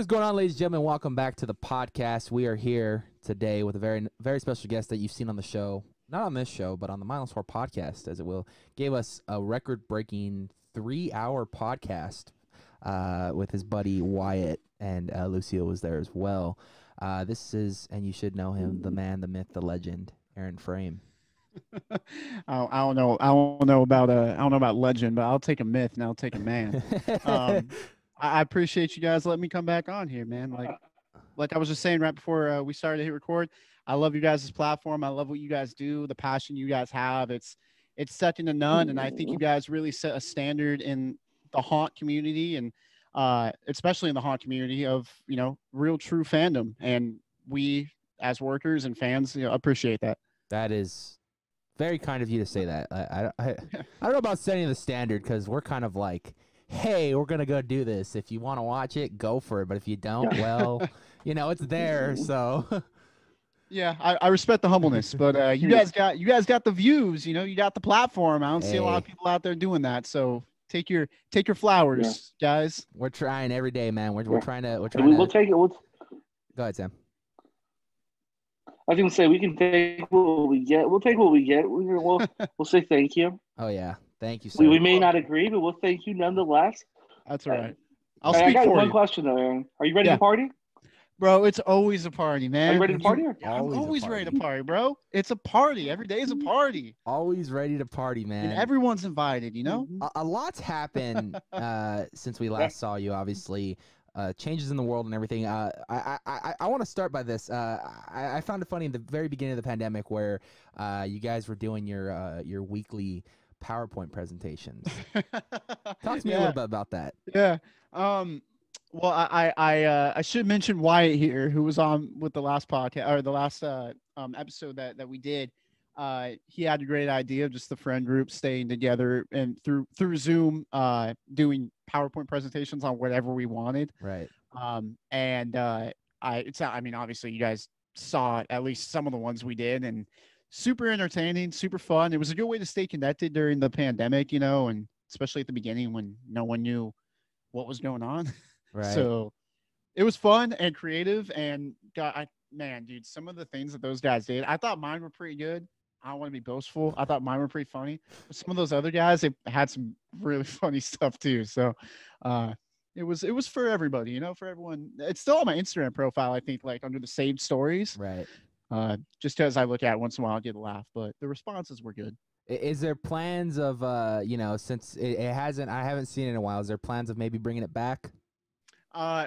What is going on, ladies and gentlemen? Welcome back to the podcast. We are here today with a very, very special guest that you've seen on the show. Not on this show, but on the Mindless Horror podcast, as it will. Gave us a record-breaking 3-hour podcast with his buddy Wyatt, and Lucille was there as well. This is, and you should know him, the man, the myth, the legend, Aaron Frame. I don't know about legend, but I'll take a myth and I'll take a man. I appreciate you guys letting me come back on here, man. Like I was just saying right before we started to hit record, I love you guys' platform. I love what you guys do, the passion you guys have. It's second to none, and I think you guys really set a standard in the haunt community, and especially in the haunt community of, you know, real true fandom. And we as workers and fans, you know, appreciate that. That is very kind of you to say that. I don't know about setting the standard, because we're kind of like, hey, we're going to go do this. If you want to watch it, go for it. But if you don't, well, you know, it's there. So, yeah, I respect the humbleness. But you guys got the views. You know, you got the platform. I don't see a lot of people out there doing that. So take your flowers, guys. We're trying every day, man. We're trying. We'll take it. Go ahead, Sam. I was going to say, we can take what we get. We'll take what we get. We'll say thank you. Oh, yeah. Thank you, Sam. We may not agree, but we'll thank you nonetheless. That's all right. I got one question, though, Aaron. Are you ready to party? Bro, it's always a party, man. Are you ready to party? I'm always ready to party, bro. It's a party. Every day is a party. Always ready to party, man. And everyone's invited, you know? A lot's happened since we last saw you, obviously. Changes in the world and everything. I want to start by this. I found it funny in the very beginning of the pandemic where you guys were doing your weekly PowerPoint presentations. Talk to me a little bit about that. Yeah. Well, I should mention Wyatt here, who was on with the last podcast or the last episode that we did. He had a great idea of just the friend group staying together and through Zoom, doing PowerPoint presentations on whatever we wanted. Right. I mean, obviously you guys saw at least some of the ones we did, and super entertaining, super fun. It was a good way to stay connected during the pandemic, you know, and especially at the beginning when no one knew what was going on. Right. So it was fun and creative, and man, dude, some of the things that those guys did, I thought mine were pretty good. I don't want to be boastful. I thought mine were pretty funny. But some of those other guys, they had some really funny stuff too. So it was for everybody, you know, for everyone. It's still on my Instagram profile, I think, like under the saved stories. Right. Just because I look at it once in a while, I get a laugh. But the responses were good. Is there plans of, you know, since I haven't seen it in a while, is there plans of maybe bringing it back?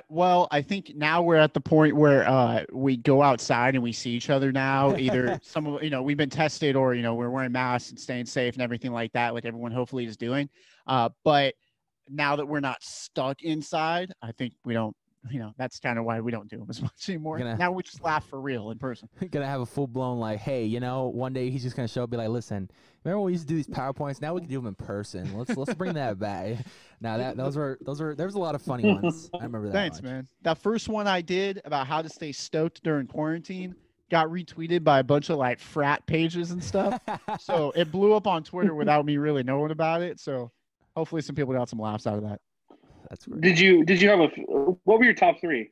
Well, I think now we're at the point where we go outside and we see each other now. Either some of, you know, we've been tested, or, you know, we're wearing masks and staying safe and everything like that, like everyone hopefully is doing. But now that we're not stuck inside, I think we don't, you know, that's kind of why we don't do them as much anymore. Now we just laugh for real in person. Gonna have a full blown like, hey, you know, one day he's just gonna show up and be like, listen, remember when we used to do these PowerPoints? Now we can do them in person. Let's bring that back. Now those were there was a lot of funny ones. I remember that. Thanks, man. That first one I did about how to stay stoked during quarantine got retweeted by a bunch of like frat pages and stuff. So it blew up on Twitter without me really knowing about it. So hopefully some people got some laughs out of that. That's great. Did you have what were your top three?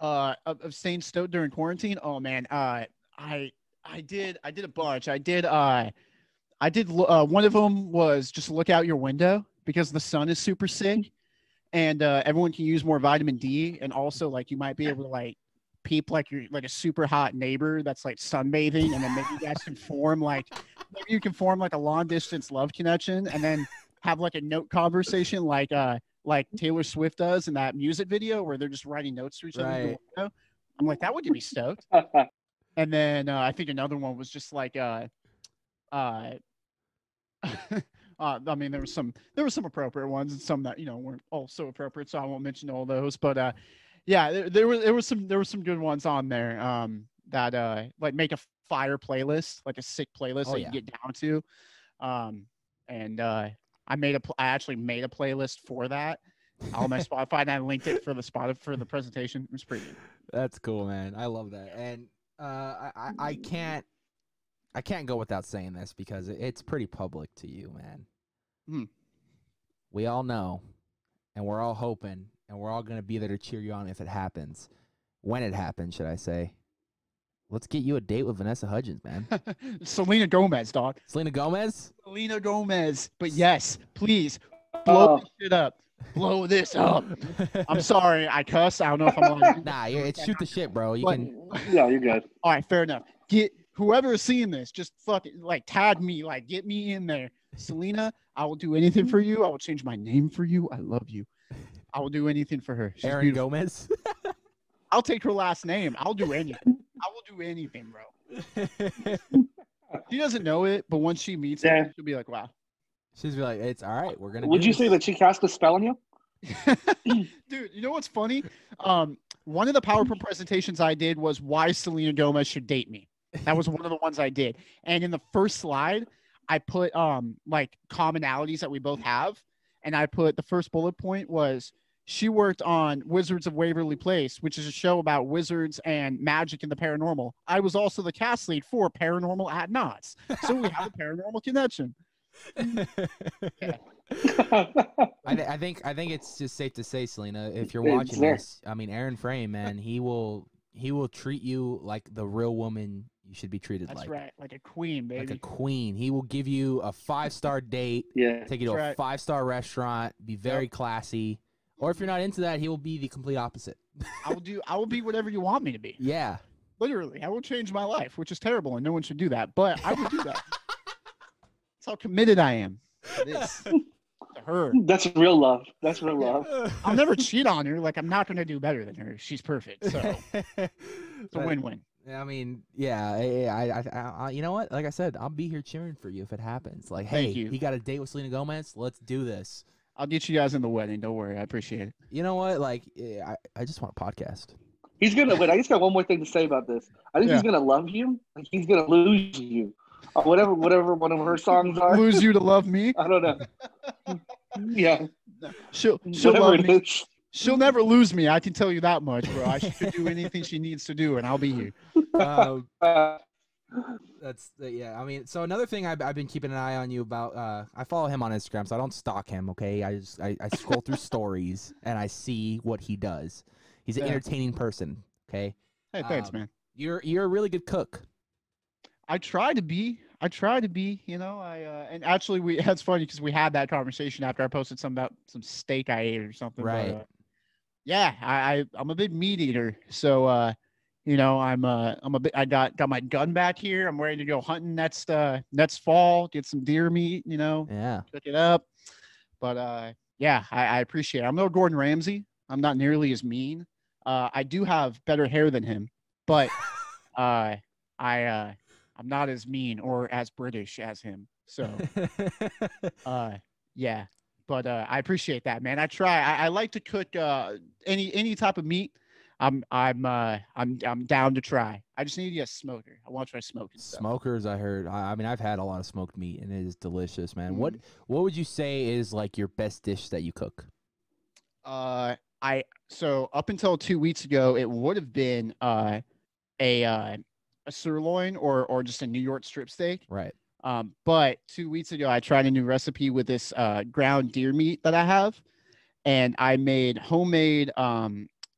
Of staying stoked during quarantine? Oh man, I did a bunch. I did one of them was just look out your window because the sun is super sick, and everyone can use more vitamin D, and also like you might be able to like peep like you're like a super hot neighbor that's like sunbathing, and then maybe you guys can form like a long distance love connection, and then have like a note conversation like Taylor Swift does in that music video where they're just writing notes to each other. Right. I'm like, that would get me stoked. And then I think another one was just like, I mean, there were some appropriate ones and some that, you know, weren't also appropriate. So I won't mention all those, but yeah, there were some good ones on there that like make a fire playlist, like a sick playlist that you get down to. I actually made a playlist for that on my Spotify, and I linked it for the presentation. It was pretty good. That's cool, man. I love that. And I can't go without saying this because it's pretty public to you, man. We all know, and we're all hoping, and we're all going to be there to cheer you on if it happens. When it happens, should I say. Let's get you a date with Vanessa Hudgens, man. Selena Gomez, dog. Selena Gomez? Selena Gomez. But yes, please, blow this shit up. Blow this up. I'm sorry, I cuss. I don't know if I'm on. Nah, it's shoot the shit, bro. You can. No, you're good. All right, fair enough. Get whoever is seeing this, just fucking like tag me, like get me in there. Selena, I will do anything for you. I will change my name for you. I love you. I will do anything for her. She's Aaron beautiful. Gomez. I'll take her last name. I'll do anything. I will do anything, bro. She doesn't know it, but once she meets him, she'll be like, wow. She's like, it's all right. We're gonna. Would you say that she cast a spell on you? Dude, you know what's funny? One of the PowerPoint presentations I did was why Selena Gomez should date me. That was one of the ones I did. And in the first slide, I put like commonalities that we both have. And I put the first bullet point was she worked on Wizards of Waverly Place, which is a show about wizards and magic and the paranormal. I was also the cast lead for Paranormal at Knotts. So we have a paranormal connection. Yeah. I think it's just safe to say, Selena, if you're watching this, I mean, Aaron Frame, man, he will treat you like the real woman you should be treated like. That's right, like a queen, baby. Like a queen. He will give you a 5-star date. Yeah, take you to a 5-star restaurant. Be very classy. Or if you're not into that, he will be the complete opposite. I will be whatever you want me to be. Yeah, literally, I will change my life, which is terrible, and no one should do that. But I will do that. That's how committed I am to this. To her. That's real love. That's real love. I'll never cheat on her. Like, I'm not going to do better than her. She's perfect. So it's a win-win. I mean, yeah. I you know what? Like I said, I'll be here cheering for you if it happens. Like, hey, he got a date with Selena Gomez. Let's do this. I'll get you guys in the wedding. Don't worry. I appreciate it. You know what? Like, I just want a podcast. He's going to win. I just got one more thing to say about this. I think he's going to love you. Like, he's going to lose you. Whatever one of her songs are. Lose you to love me? I don't know. Yeah. She'll love me. She'll never lose me. I can tell you that much, bro. I should do anything she needs to do, and I'll be here. Yeah. I mean, so another thing I've been keeping an eye on you about, I follow him on Instagram, so I don't stalk him, okay? I scroll through stories, and I see what he does. He's an entertaining person, okay? Hey, thanks, man. You're a really good cook. I try to be, you know, and actually that's funny because we had that conversation after I posted something about some steak I ate or something. Right. But, yeah. I'm a big meat eater. So, you know, I got my gun back here. I'm ready to go hunting next fall, get some deer meat, you know, cook it up. But, yeah, I appreciate it. I'm no Gordon Ramsay. I'm not nearly as mean. I do have better hair than him, but, I'm not as mean or as British as him. So, yeah, but, I appreciate that, man. I try. I like to cook, any type of meat. I'm down to try. I just need to get a smoker. I want to try smoking stuff. Smokers. I heard, I mean, I've had a lot of smoked meat and it is delicious, man. Mm-hmm. What would you say is like your best dish that you cook? So up until 2 weeks ago, it would have been, a sirloin or just a New York strip steak. Right. But 2 weeks ago, I tried a new recipe with this ground deer meat that I have. And I made homemade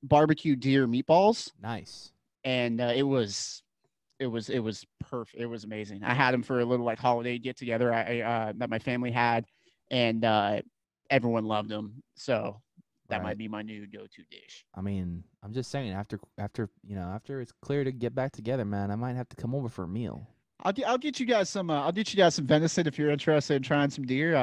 barbecue deer meatballs. Nice. And it was perfect. It was amazing. I had them for a little like holiday get together that my family had. And everyone loved them. So that might be my new go-to dish. I mean, I'm just saying, after it's clear to get back together, man, I might have to come over for a meal. I'll get you guys some. I'll get you guys some venison if you're interested in trying some deer,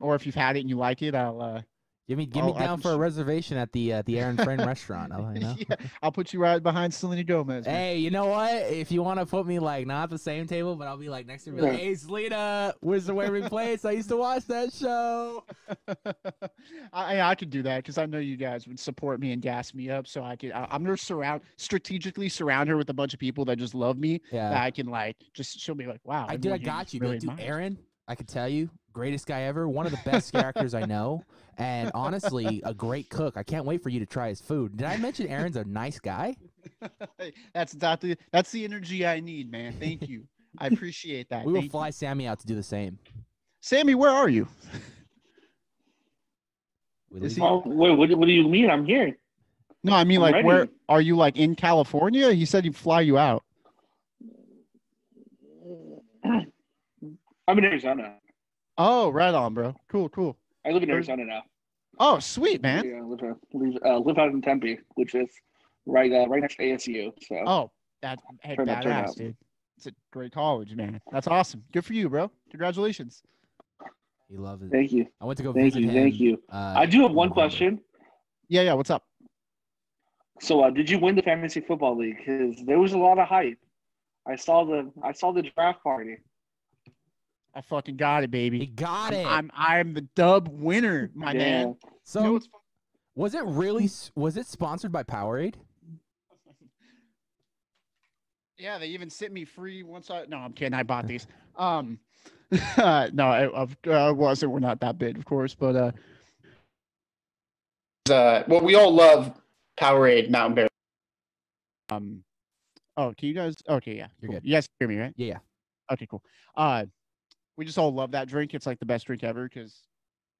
or if you've had it and you like it. I'll give me down for a reservation at the Aaron Frame restaurant. You know? Yeah, I'll put you right behind Selena Gomez. Man. Hey, you know what? If you want to put me like not at the same table, but I'll be like next to me. Like, hey, Selena, where's the Waverly Place? I used to watch that show. I could do that because I know you guys would support me and gas me up. So I'm gonna strategically surround her with a bunch of people that just love me. Yeah. That I can like just she'll be like, wow. I got you, really dude. Aaron, I could tell you, greatest guy ever, one of the best characters I know. And honestly, a great cook. I can't wait for you to try his food. Did I mention Aaron's a nice guy? That's the energy I need, man. Thank you. I appreciate that. We will fly Sammy out to do the same. Sammy, where are you? What do you mean? I'm here. No, I mean, I'm like, ready. Where are you? Like in California? He said he'd fly you out. I'm in Arizona. Oh, right on, bro. Cool, cool. I live in Arizona now. Oh, sweet, man. Yeah, live out in Tempe, which is right next to ASU. So. Oh, that's badass, dude. It's a great college, man. That's awesome. Good for you, bro. Congratulations. He loves it. Thank you. I went to go visit him. Thank you. I do have one question. Yeah. What's up? So, did you win the fantasy football league? Because there was a lot of hype. I saw the draft party. I fucking got it, baby. He got it. I'm the dub winner, my man. So, you know, was it sponsored by Powerade? Yeah, they even sent me free once. I'm kidding. I bought these. No, I wasn't. We're not that big, of course, but well, we all love Powerade Mountain Bear. Oh, can you guys? Okay, yeah, you're cool. Good. You guys hear me, right? Yeah. Okay, cool. We just all love that drink. It's like the best drink ever because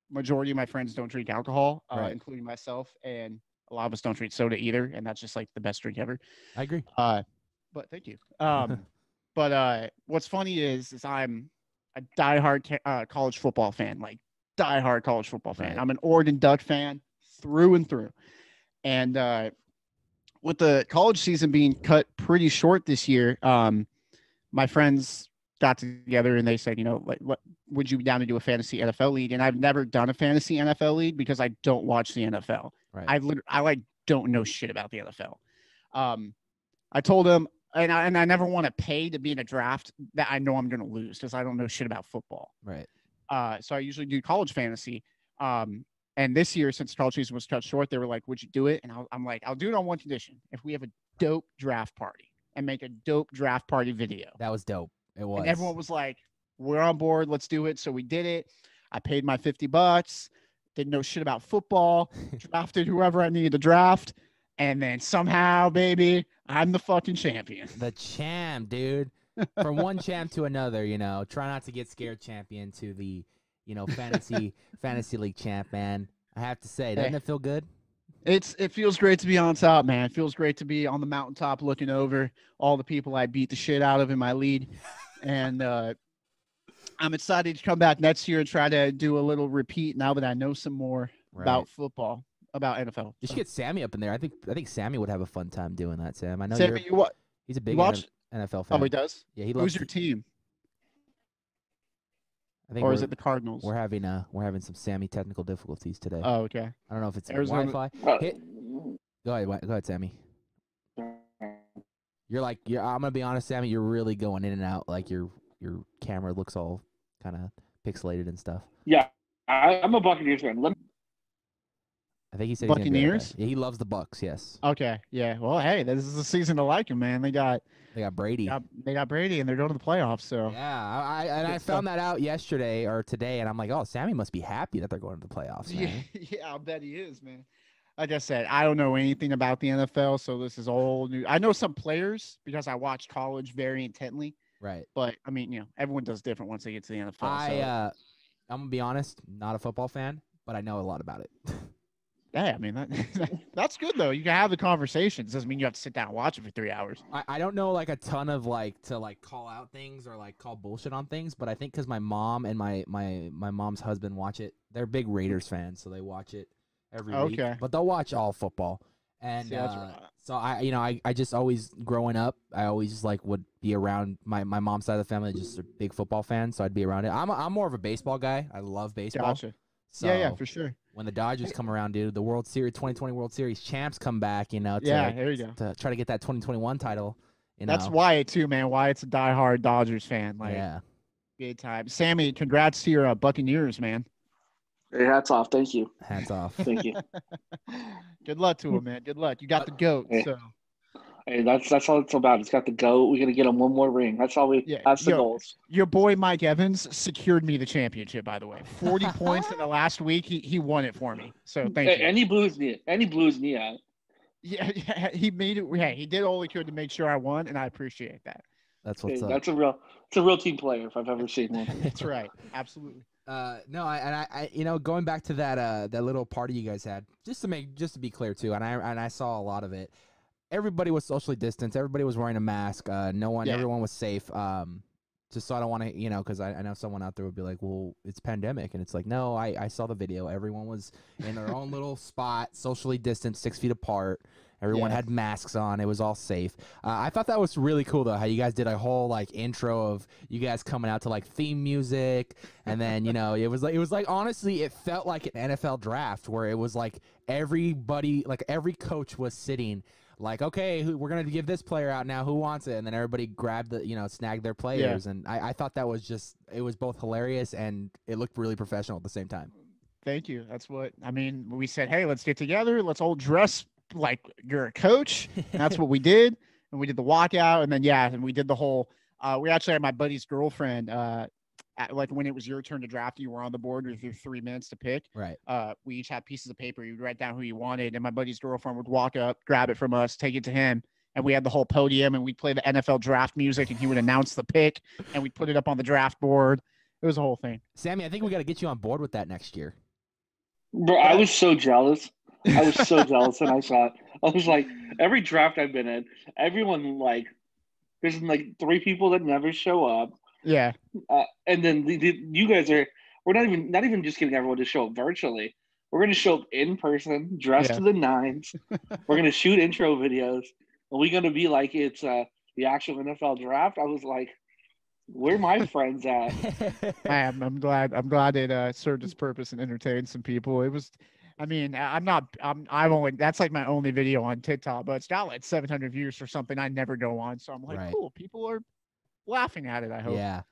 majority of my friends don't drink alcohol, right, including myself, and a lot of us don't drink soda either, and that's just like the best drink ever. I agree. But thank you. But what's funny is I'm a diehard college football fan, like diehard college football fan. Right. I'm an Oregon Duck fan through and through. And with the college season being cut pretty short this year, my friends got together and they said, you know, like, what would you be down to do a fantasy NFL league? And I've never done a fantasy NFL league because I don't watch the NFL. Right. I like don't know shit about the NFL. I told them, and I never want to pay to be in a draft that I know I'm going to lose because I don't know shit about football. Right. So I usually do college fantasy. And this year, since college season was cut short, they were like, would you do it? And I'm like, I'll do it on one condition. If we have a dope draft party and make a dope draft party video. That was dope. It was. And everyone was like, we're on board. Let's do it. So we did it. I paid my $50. Didn't know shit about football. Drafted whoever I needed to draft. And then somehow, baby, I'm the fucking champion. The champ, dude. From one champ to another, you know. Try not to get scared champion to the, you know, fantasy league champ, man. I have to say, doesn't it feel good? It feels great to be on top, man. It feels great to be on the mountaintop looking over all the people I beat the shit out of in my lead. And I'm excited to come back next year and try to do a little repeat now that I know some more about football. About NFL. You should get Sammy up in there. I think Sammy would have a fun time doing that, Sam. I know Sammy, he's a big NFL fan. Oh, he does? Yeah, he loves. Who's your team? I think, or is it the Cardinals? We're having some Sammy technical difficulties today. Oh, okay. I don't know if it's Wi-Fi. Go ahead, Sammy. You're I'm gonna be honest, Sammy. You're really going in and out. Like your camera looks all kind of pixelated and stuff. Yeah, I'm a Buccaneers fan. I think he said Buccaneers. He loves the Bucs. Yes. Okay. Yeah. Well, hey, this is the season to like him, man. They got Brady. They got Brady, and they're going to the playoffs. So yeah, I found that out yesterday or today, and I'm like, oh, Sammy must be happy that they're going to the playoffs, man. Yeah, I'll bet he is, man. Like I said, I don't know anything about the NFL, so this is all new. I know some players because I watch college very intently. Right. But I mean, you know, everyone does different once they get to the NFL. I'm gonna be honest, not a football fan, but I know a lot about it. Yeah, I mean, that's good, though. You can have the conversations. Doesn't mean you have to sit down and watch it for 3 hours. I don't know, like, a ton of, like, to, like, call out things or, like, call bullshit on things. But I think because my mom and my mom's husband watch it, they're big Raiders fans, so they watch it every week. Okay. But they'll watch all football. And so, I just always, growing up, I always, like, would be around my mom's side of the family. Just a big football fan, so I'd be around it. I'm more of a baseball guy. I love baseball. Gotcha. So, yeah, for sure. When the Dodgers come around, dude, the World Series, 2020 World Series champs come back, you know, to try to get that 2021 title. You know? That's Wyatt too, man. Wyatt's a diehard Dodgers fan. Like, yeah. Good time. Sammy, congrats to your Buccaneers, man. Hey, hats off. Thank you. Hats off. Thank you. Good luck to him, man. Good luck. You got the GOAT. Hey. So. Hey, that's all it's about. It's got the GOAT. We're gonna get him one more ring. That's all we. Yeah, that's the goals. Your boy Mike Evans secured me the championship. By the way, 40 points in the last week. He won it for me. So thank you. And he blew his knee out. Yeah, he made it. Yeah, he did all he could to make sure I won, and I appreciate that. That's what's up. That's a real team player if I've ever seen one. That's right. Absolutely. No, I you know, going back to that that little party you guys had, just to be clear too, and I saw a lot of it. Everybody was socially distanced. Everybody was wearing a mask. Everyone was safe. Just so I don't want to, you know, because I know someone out there would be like, well, it's pandemic. And it's like, no, I saw the video. Everyone was in their own little spot, socially distanced, 6 feet apart. Everyone had masks on. It was all safe. I thought that was really cool, though, how you guys did a whole, like, intro of you guys coming out to, like, theme music. And then, you know, it was like honestly, it felt like an NFL draft where it was, like, everybody, like, every coach was sitting, like, okay, we're going to give this player out now. Who wants it? And then everybody grabbed the, you know, snagged their players. Yeah. And I thought that was just, it was both hilarious and it looked really professional at the same time. Thank you. That's what, I mean, we said, hey, let's get together. Let's all dress like you're a coach, and that's what we did. And we did the walkout, and then and we did the whole we actually had my buddy's girlfriend like when it was your turn to draft, you were on the board with your 3 minutes to pick, right? We each had pieces of paper. You'd write down who you wanted, and my buddy's girlfriend would walk up, grab it from us, take it to him, and we had the whole podium, and we'd play the NFL draft music, and he would announce the pick, and we'd put it up on the draft board. It was a whole thing. Sammy, I think we got to get you on board with that next year, bro. I was so jealous. I was so jealous when I saw it. I was like, every draft I've been in, everyone, like, there's like three people that never show up. Yeah. And then you guys are, we're not even just getting everyone to show up virtually. We're going to show up in person, dressed to the nines. We're going to shoot intro videos. Are we going to be like it's the actual NFL draft? I was like, where are my friends at? I'm glad it served its purpose and entertained some people. It was. I mean, that's like my only video on TikTok, but it's got like 700 views for something I never go on. So I'm like, cool, people are laughing at it, I hope. Yeah.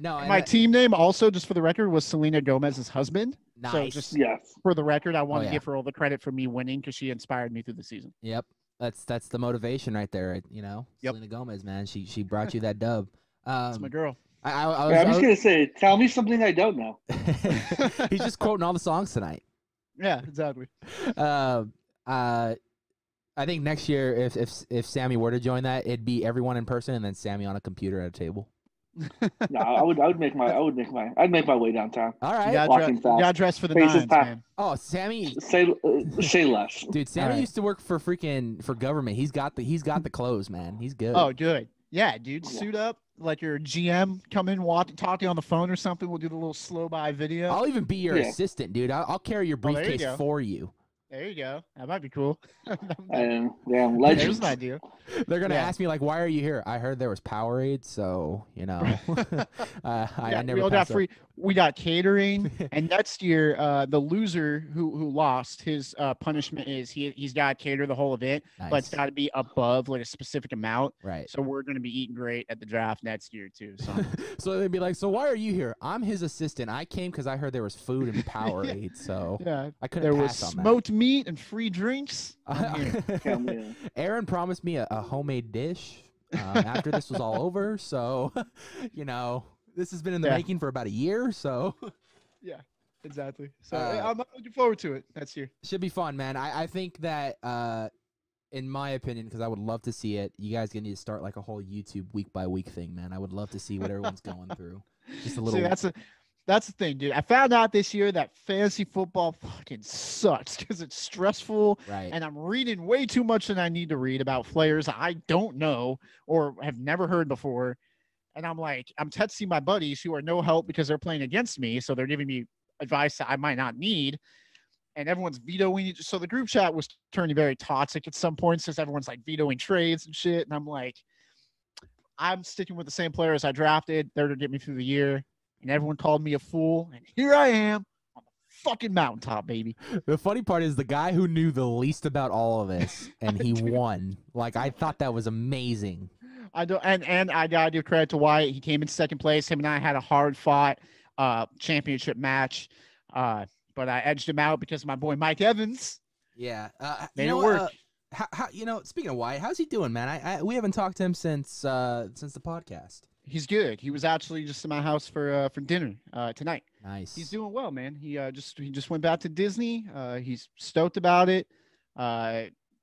No. And my team name also, just for the record, was Selena Gomez's husband. Nice. So just for the record, I want to give her all the credit for me winning because she inspired me through the season. Yep. That's the motivation right there. You know, Selena Gomez, man, she brought you that dub. That's my girl. I was just going to say, tell me something I don't know. He's just quoting all the songs tonight. Yeah, exactly. I think next year, if Sammy were to join that, it'd be everyone in person and then Sammy on a computer at a table. No, I'd make my way downtown. All right, you got dressed for the nines, man. Oh, Sammy, say less, dude. Sammy used to work for government. He's got the clothes, man. He's good. Oh, good. Yeah, dude, suit up. Let your GM come in, talk to you on the phone or something. We'll do the little slow by video. I'll even be your assistant, dude. I'll carry your briefcase for you. There you go. That might be cool. Damn legend. There's an idea. They're gonna ask me like, "Why are you here?" I heard there was Powerade, so you know. I never. We all got free. We got catering, and next year, the loser who lost, his punishment is he's got to cater the whole event, but it's got to be above like a specific amount. Right. So we're gonna be eating great at the draft next year too. So, so they'd be like, "So why are you here?" I'm his assistant. I came because I heard there was food and Powerade, so I couldn't. There pass was on smoked that. Meat and free drinks. Aaron promised me a homemade dish after this was all over, so you know this has been in the making for about a year, so exactly. So I'm looking forward to it. That's here should be fun, man. I think that in my opinion, because I would love to see it, you guys gonna need to start like a whole YouTube week by week thing, man. I would love to see what everyone's going through. Just a little. See, that's the thing, dude. I found out this year that fantasy football fucking sucks because it's stressful, and I'm reading way too much than I need to read about players I don't know or have never heard before. And I'm like, I'm texting my buddies who are no help because they're playing against me, so they're giving me advice that I might not need. And everyone's vetoing it. So the group chat was turning very toxic at some point since everyone's like vetoing trades and shit. And I'm like, I'm sticking with the same players I drafted. They're to get me through the year. And everyone called me a fool, and here I am on the fucking mountaintop, baby. The funny part is the guy who knew the least about all of this, and he won. Like, I thought that was amazing. I don't, and I gotta give credit to Wyatt. He came in second place. Him and I had a hard-fought championship match, but I edged him out because of my boy Mike Evans. Yeah, made it work. How, you know, speaking of Wyatt, how's he doing, man? We haven't talked to him since the podcast. He's good. He was actually just in my house for dinner tonight. Nice. He's doing well, man. He just went back to Disney. He's stoked about it.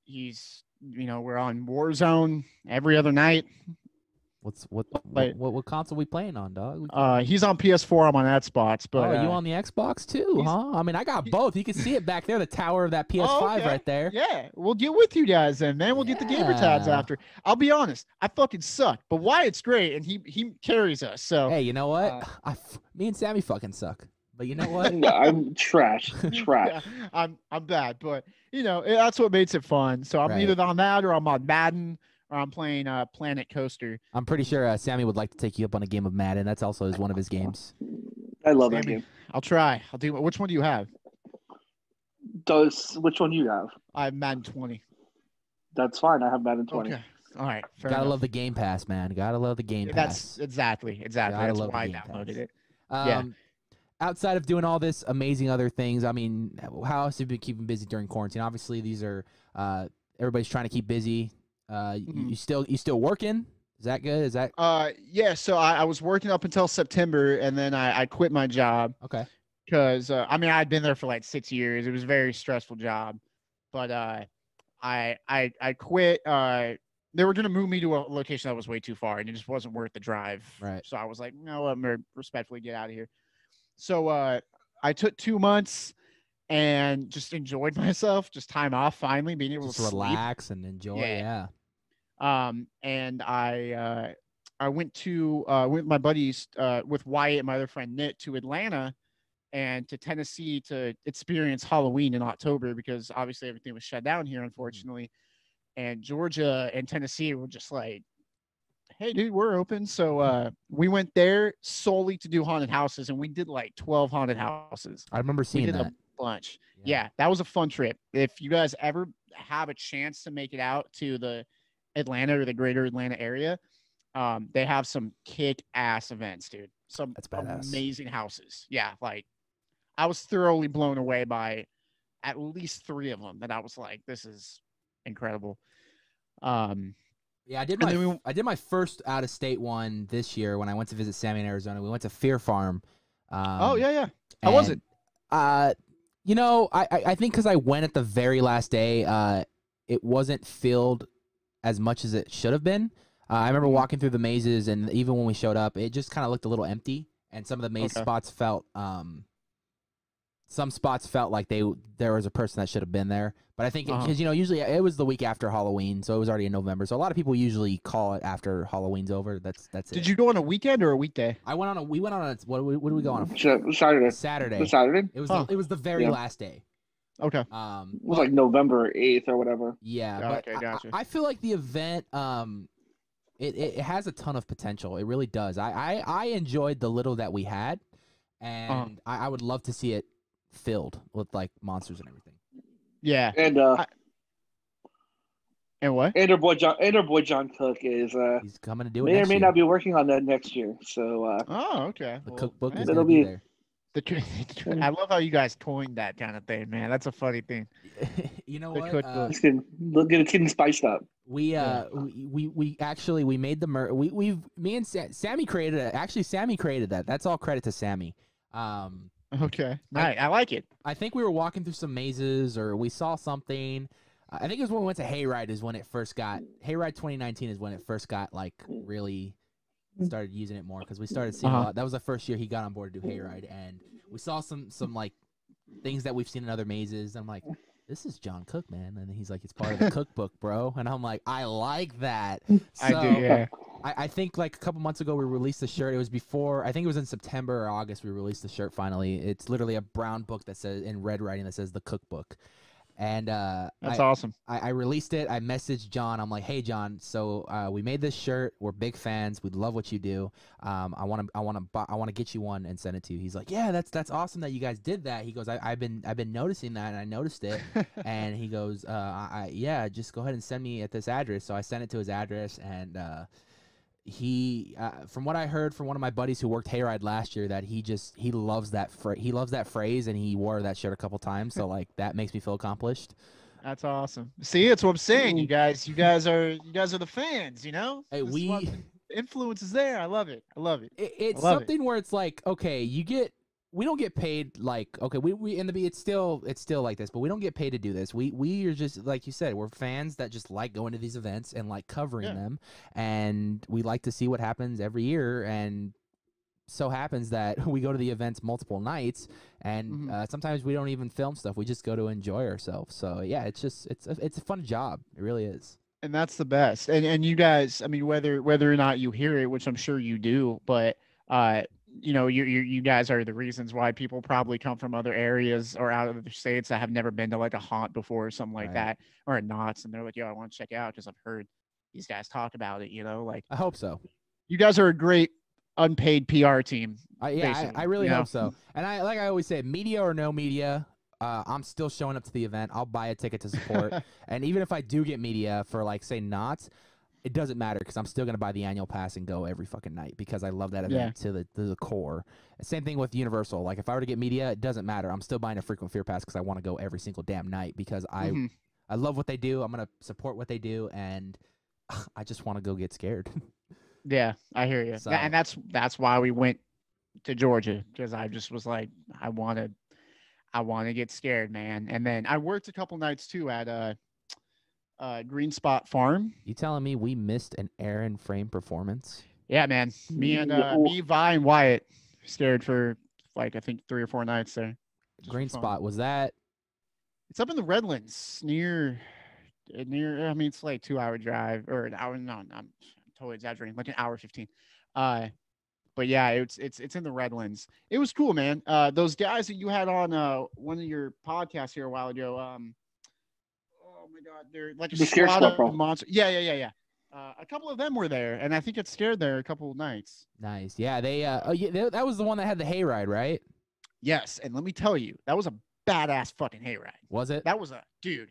He's, you know, we're on Warzone every other night. What console we playing on, dog? He's on PS4. I'm on AdSpots. But you on the Xbox too, huh? I mean, I got both. You can see it back there, the tower of that PS5 right there. Yeah, we'll get with you guys then, man. We'll get the gamer tags after. I'll be honest, I fucking suck, but Wyatt's great, and he carries us. So hey, you know what? Me and Sammy fucking suck. But you know what? No, I'm trash. Yeah, I'm bad, but you know that's what makes it fun. So I'm either on that or I'm on Madden. Or I'm playing Planet Coaster. I'm pretty sure Sammy would like to take you up on a game of Madden. That's also one of his games. I love that game. I'll try. I'll do. Which one do you have? Which one do you have? I have Madden 20. That's fine. I have Madden 20. Okay. All right. Gotta love the Game Pass, man. Gotta love the Game Pass. That's exactly. That's why I downloaded it. Outside of doing all this amazing other things, I mean, how else have you been keeping busy during quarantine? Obviously, these are everybody's trying to keep busy. You still working? Is that good? Is that? Yeah. So I was working up until September, and then I quit my job. Okay. Because I mean I'd been there for like 6 years. It was a very stressful job, but I quit. They were gonna move me to a location that was way too far, and it just wasn't worth the drive. Right. So I was like, no, I'm gonna respectfully get out of here. So I took 2 months. And just enjoyed myself, just time off, finally being able to relax and enjoy. Yeah. And I went to with my buddies with Wyatt and my other friend Nick to Atlanta and to Tennessee to experience Halloween in October because obviously everything was shut down here, unfortunately. And Georgia and Tennessee were just like, "Hey, dude, we're open." So we went there solely to do haunted houses, and we did like 12 haunted houses. I remember seeing that. Lunch. Yeah, that was a fun trip. If you guys ever have a chance to make it out to the Atlanta or the greater Atlanta area, they have some kick-ass events, dude. Some amazing houses. Yeah, like I was thoroughly blown away by at least 3 of them that I was like, this is incredible. Yeah, I did my first out-of-state one this year when I went to visit Sammy in Arizona. We went to Fear Farm. How was it? You know, I think because I went at the very last day, it wasn't filled as much as it should have been. I remember walking through the mazes, and even when we showed up, it just kind of looked a little empty. And some of the maze spots felt, some spots felt like there was a person that should have been there. But I think because you know, usually it was the week after Halloween, so it was already in November. So a lot of people usually call it after Halloween's over. That's it. Did you go on a weekend or a weekday? I went on a. We went on a. What did we go on? Saturday. It was the very last day. Okay. It was like November 8th or whatever. Yeah. Oh, okay. Gotcha. I feel like the event. It has a ton of potential. It really does. I enjoyed the little that we had, and I would love to see it filled with like monsters and everything. Yeah, and our boy John Cook is he's coming to do it. May or may not be working on that next year. So okay, the cookbook is gonna be there. I love how you guys coined that kind of thing, man. That's a funny thing. You know what? Look at it, getting spiced up. We made the merch. Sammy created that. That's all credit to Sammy. Okay. Right. I like it. I think we were walking through some mazes or we saw something. I think it was when we went to Hayride is when it first got Hayride 2019 is when it first got like really started using it more because we started seeing a lot. That was the first year he got on board to do Hayride and we saw some like things that we've seen in other mazes. I'm like, this is John Cook, man. And he's like, it's part of the cookbook, bro. And I'm like, I like that. So, I think like a couple months ago we released the shirt. It was before, I think it was in September or August we released the shirt finally. It's literally a brown book that says, in red writing that says the cookbook. And that's awesome. I released it. I messaged John. I'm like, hey, John, so we made this shirt. We're big fans. We love what you do. I want to get you one and send it to you. He's like, yeah, that's awesome that you guys did that. He goes, I've been noticing that, and I noticed it. And he goes, just go ahead and send me at this address. So I sent it to his address, and he from what I heard from one of my buddies who worked Hayride last year, that he loves that phrase, and he wore that shirt a couple times. So like that makes me feel accomplished. That's awesome. See, that's what I'm saying. You guys are the fans. You know, hey, influence is there. I love it. It's something where it's like, okay, you get we don't get paid, like, okay, we in the it's still like this, but we don't get paid to do this. We are just, like you said, we're fans that just like going to these events and like covering them, and we like to see what happens every year. And so happens that we go to the events multiple nights, and sometimes we don't even film stuff. We just go to enjoy ourselves. So yeah, it's just, it's a fun job. It really is. And that's the best. And you guys, I mean, whether or not you hear it, which I'm sure you do, but you know, you guys are the reasons why people probably come from other areas or out of other states that have never been to like a haunt before or something like that, or a Knotts, and they're like, yo, I want to check it out because I've heard these guys talk about it, you know, like. I hope so. You guys are a great unpaid PR team. Yeah, I really hope so. And I, like I always say, media or no media, I'm still showing up to the event. I'll buy a ticket to support. And even if I do get media for, like, say, Knotts, it doesn't matter because I'm still going to buy the annual pass and go every fucking night because I love that event to the core. Same thing with Universal. Like, if I were to get media, it doesn't matter. I'm still buying a frequent fear pass because I want to go every single damn night because I love what they do. I'm going to support what they do, and I just want to go get scared. Yeah, I hear you. So, and that's why we went to Georgia, because I just was like, I want to get scared, man. And then I worked a couple nights, too, at Green Spot Farm. You telling me we missed an Aaron Frame performance? Yeah, man. Me, Vi, and Wyatt scared for, like, I think 3 or 4 nights there. Green Spot, was that? It's up in the Redlands, near. I mean, it's like 2-hour drive, or an hour. No, I'm totally exaggerating. Like an hour 15. But yeah, it's in the Redlands. It was cool, man. Those guys that you had on one of your podcasts here a while ago. Oh my God, they're like a squad of monsters. Yeah. A couple of them were there, and I think it scared there a couple of nights. Nice, yeah. They that was the one that had the hayride, right? Yes, and let me tell you, that was a badass fucking hayride. Was it? That was a dude.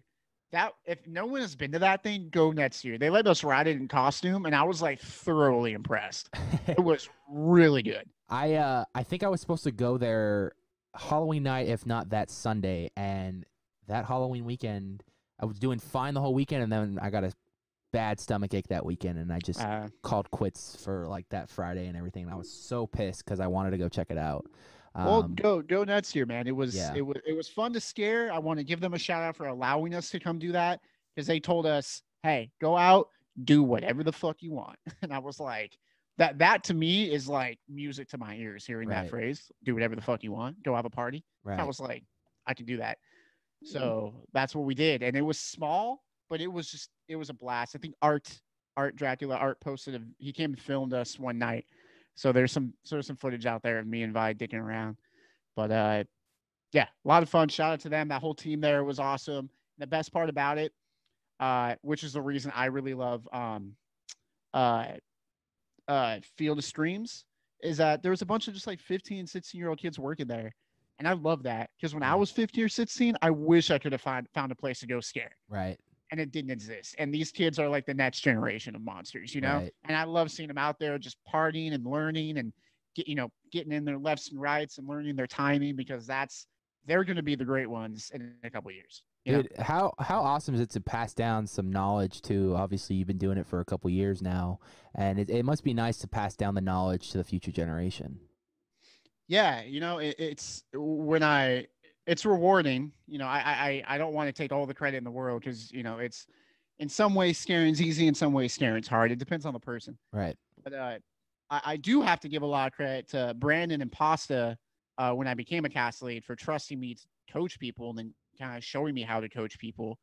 That if no one has been to that thing, go next year. They let us ride it in costume, and I was like thoroughly impressed. It was really good. I think I was supposed to go there Halloween night, if not that Sunday, and that Halloween weekend I was doing fine the whole weekend, and then I got a bad stomach ache that weekend, and I just called quits for like that Friday and everything. And I was so pissed because I wanted to go check it out. Well, go nuts here, man. It was fun to scare. I want to give them a shout out for allowing us to come do that, because they told us, hey, go out, do whatever the fuck you want. And I was like, that to me is like music to my ears, hearing that phrase, do whatever the fuck you want, go have a party. Right. I was like, I can do that. So that's what we did. And it was small, but it was a blast. I think Art Dracula posted, he came and filmed us one night. So there's some footage out there of me and Vi dicking around, but yeah, a lot of fun. Shout out to them. That whole team there was awesome. And the best part about it, which is the reason I really love Field of Streams, is that there was a bunch of just like 15, 16-year-old kids working there, and I love that, because when I was 15 or 16, I wish I could have found a place to go scare. Right. And it didn't exist. And these kids are like the next generation of monsters, you know? Right. And I love seeing them out there just partying and learning and getting in their lefts and rights and learning their timing, because they're going to be the great ones in a couple of years. Dude, how awesome is it to pass down some knowledge to, obviously you've been doing it for a couple of years now, and it must be nice to pass down the knowledge to the future generation. Yeah. You know, it's rewarding. You know, I don't want to take all the credit in the world, because, you know, it's in some ways scaring's easy, in some ways scaring's hard. It depends on the person. Right. But I do have to give a lot of credit to Brandon and Pasta when I became a cast lead, for trusting me to coach people and then kind of showing me how to coach people.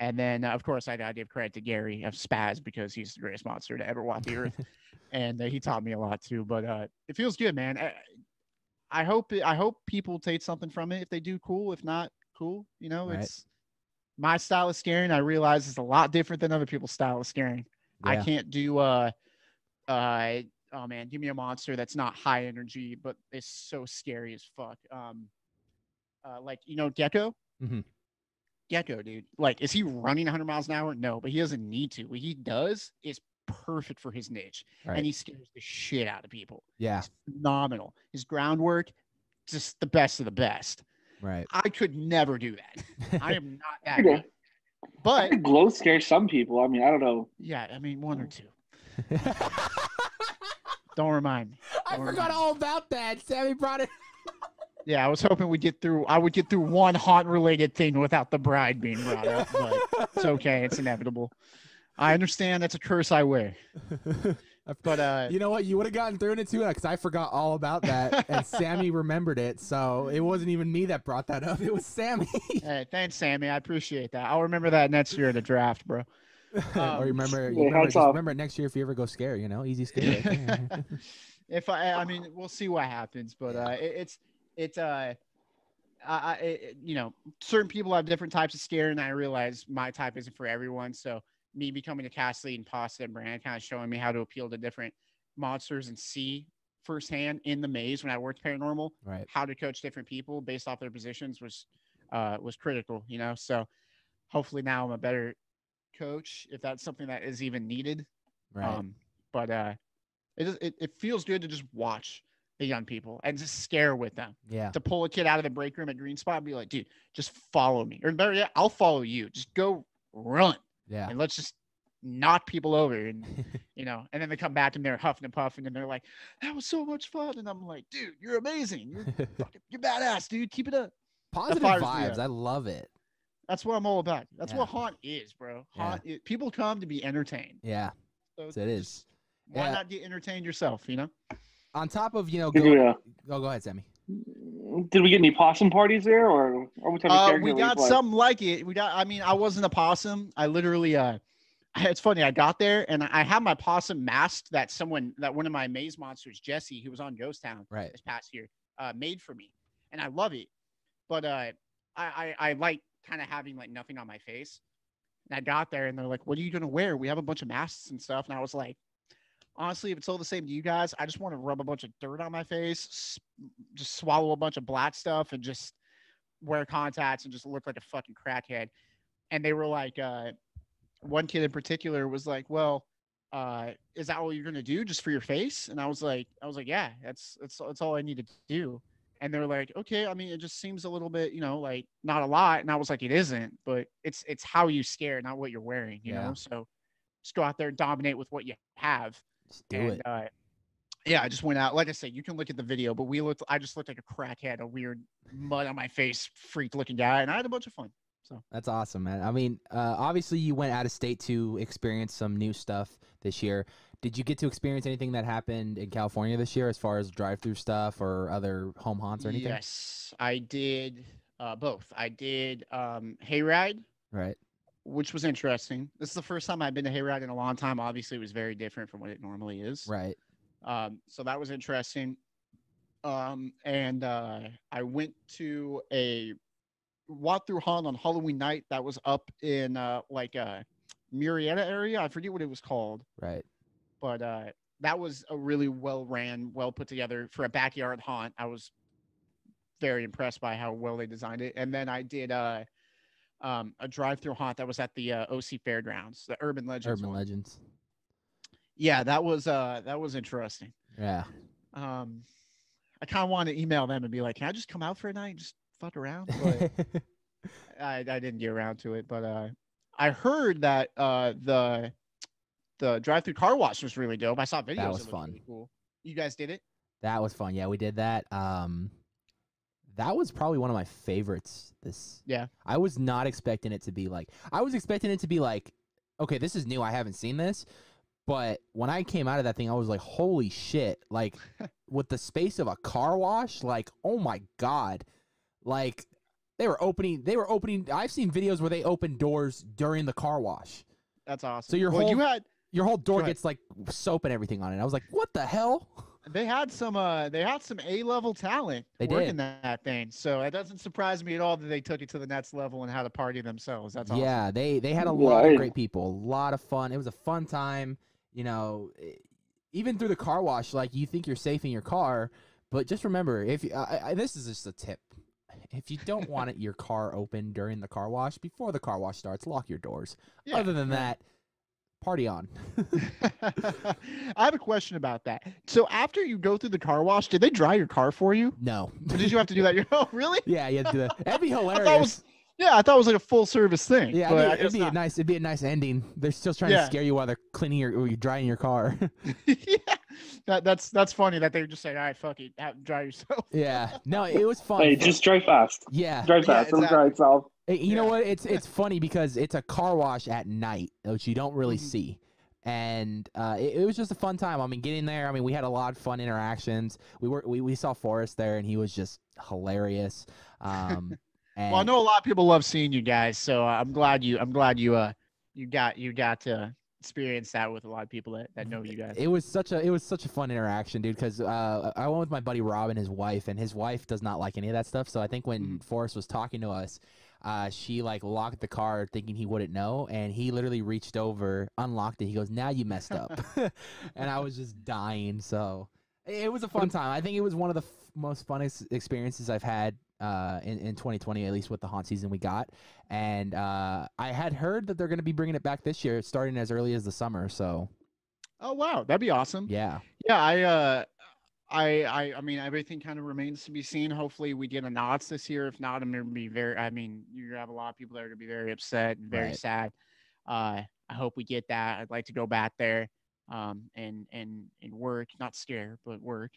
And then, of course, I got to give credit to Gary of Spaz, because he's the greatest monster to ever walk the earth. And he taught me a lot, too. But it feels good, man. I hope people take something from it. If they do, cool. If not, cool. You know, it's my style of scaring. I realize it's a lot different than other people's style of scaring. Yeah. I can't do oh man, give me a monster that's not high energy, but it's so scary as fuck. Like, you know, Gecko? Mm-hmm. Gecko, dude. Like, is he running 100 miles an hour? No, but he doesn't need to. What he does is perfect for his niche, and he scares the shit out of people. Yeah, it's phenomenal. His groundwork, just the best of the best. Right, I could never do that. I am not that good. But Glow scares some people. I mean, I don't know. Yeah, I mean, 1 or 2. Don't remind me. I forgot all about that. Sammy brought it. Yeah, I was hoping we'd get through. I would get through one haunt-related thing without the bride being brought up, but it's okay. It's inevitable. I understand. That's a curse I wear. But you know what? You would have gotten through it too, because I forgot all about that, and Sammy remembered it. So it wasn't even me that brought that up. It was Sammy. Hey, thanks, Sammy. I appreciate that. I'll remember that next year in the draft, bro. Or remember it next year if you ever go scare. You know, easy scare. Right? If I mean, we'll see what happens, but you know, certain people have different types of scare, and I realize my type isn't for everyone. So me becoming a cast lead in Pasta and Brandon kind of showing me how to appeal to different monsters and see firsthand in the maze when I worked Paranormal, right, how to coach different people based off their positions was critical, you know? So hopefully now I'm a better coach if that's something that is even needed. Right. It feels good to just watch the young people and just scare with them. Yeah. To pull a kid out of the break room at Green Spot and be like, dude, just follow me. Or better yet, I'll follow you. Just go run. Yeah. And let's just knock people over. And, you know, and then they come back and they're huffing and puffing and they're like, that was so much fun. And I'm like, dude, you're amazing. You're badass, dude. Keep it up. Positive vibes. I love it. That's what I'm all about. That's what haunt is, bro. Haunt is, people come to be entertained. Yeah. So it is. Why not get entertained yourself, you know? On top of, you know, go ahead, Sammy. Did we get any possum parties there, or are we talking we got something like it. We got, I mean, I wasn't a possum. I literally, it's funny. I got there and I had my possum masked that one of my maze monsters, Jesse, who was on Ghost Town this past year, made for me. And I love it. But I like kind of having like nothing on my face. And I got there and they're like, what are you going to wear? We have a bunch of masks and stuff. And I was like, honestly, if it's all the same to you guys, I just want to rub a bunch of dirt on my face, just swallow a bunch of black stuff, and just wear contacts and just look like a fucking crackhead. And they were like, one kid in particular was like, well, is that all you're going to do just for your face? And I was like, yeah, that's all I need to do. And they were like, okay, I mean, it just seems a little bit, you know, like not a lot. And I was like, it isn't, but it's how you scare, not what you're wearing, you know? So just go out there and dominate with what you have. Let's do it. I just went out. Like I said, you can look at the video, but I just looked like a crackhead, a weird mud on my face, freak looking guy, and I had a bunch of fun. So that's awesome, man. I mean, obviously you went out of state to experience some new stuff this year. Did you get to experience anything that happened in California this year as far as drive-through stuff or other home haunts or anything? Yes, I did both. I did Hayride. Right. Which was interesting. This is the first time I've been to Hayride in a long time. Obviously, it was very different from what it normally is. Right. So that was interesting. And I went to a walkthrough haunt on Halloween night that was up in Murrieta area. I forget what it was called. Right. But that was a really well-ran, well-put-together for a backyard haunt. I was very impressed by how well they designed it. And then I did a drive-through haunt that was at the OC Fairgrounds, the Urban Legends. Yeah, that was interesting. Yeah. I kind of want to email them and be like, "Can I just come out for a night and just fuck around?" But I didn't get around to it. But I heard that the drive-through car wash was really dope. I saw videos. That was fun. Really cool. You guys did it? That was fun. Yeah, we did that. That was probably one of my favorites. I was not expecting it to be like, okay, this is new. I haven't seen this. But when I came out of that thing, I was like, holy shit. Like with the space of a car wash, like, oh my God. Like they were opening. I've seen videos where they open doors during the car wash. That's awesome. So your whole door gets like soap and everything on it. I was like, what the hell? They had some A-level talent working that thing. So it doesn't surprise me at all that they took it to the next level and had a party themselves. That's awesome. Yeah, they had a lot of great people, a lot of fun. It was a fun time, you know, even through the car wash, like you think you're safe in your car, but just remember if this is just a tip. If you don't want your car open during the car wash, before the car wash starts, lock your doors. Yeah. Other than that, party on. I have a question about that. So after you go through the car wash, did they dry your car for you? No. Did you have to do that? Oh, really? Yeah, you had to do that. That'd be hilarious. I thought it was like a full service thing. Yeah, but it'd be a nice ending. They're still trying to scare you while they're cleaning or you're drying your car. Yeah. That's funny that they just said, all right, fuck it, drive yourself. Yeah, no, it was fun. Hey, just drive fast. Yeah, drive fast. Don't drive itself. You know what? It's funny because it's a car wash at night, which you don't really see. And it was just a fun time. I mean, getting there, I mean, we had a lot of fun interactions. We saw Forrest there, and he was just hilarious. And well, I know a lot of people love seeing you guys, so I'm glad you got to experience that with a lot of people that know you guys. It was such a fun interaction, dude, because I went with my buddy Rob and his wife does not like any of that stuff. So I think when Forrest was talking to us, she like locked the car thinking he wouldn't know, and he literally reached over, unlocked it. He goes, now you messed up. And I was just dying. So it was a fun time. I think it was one of the most funnest experiences I've had in 2020, at least with the haunt season we got. And I had heard that they're going to be bringing it back this year, starting as early as the summer. So oh wow, that'd be awesome. Yeah I mean, everything kind of remains to be seen. Hopefully we get a Knotts this year. If not, I'm going to be you have a lot of people that are going to be very upset and very sad. I hope we get that. I'd like to go back there and work, not scare, but work.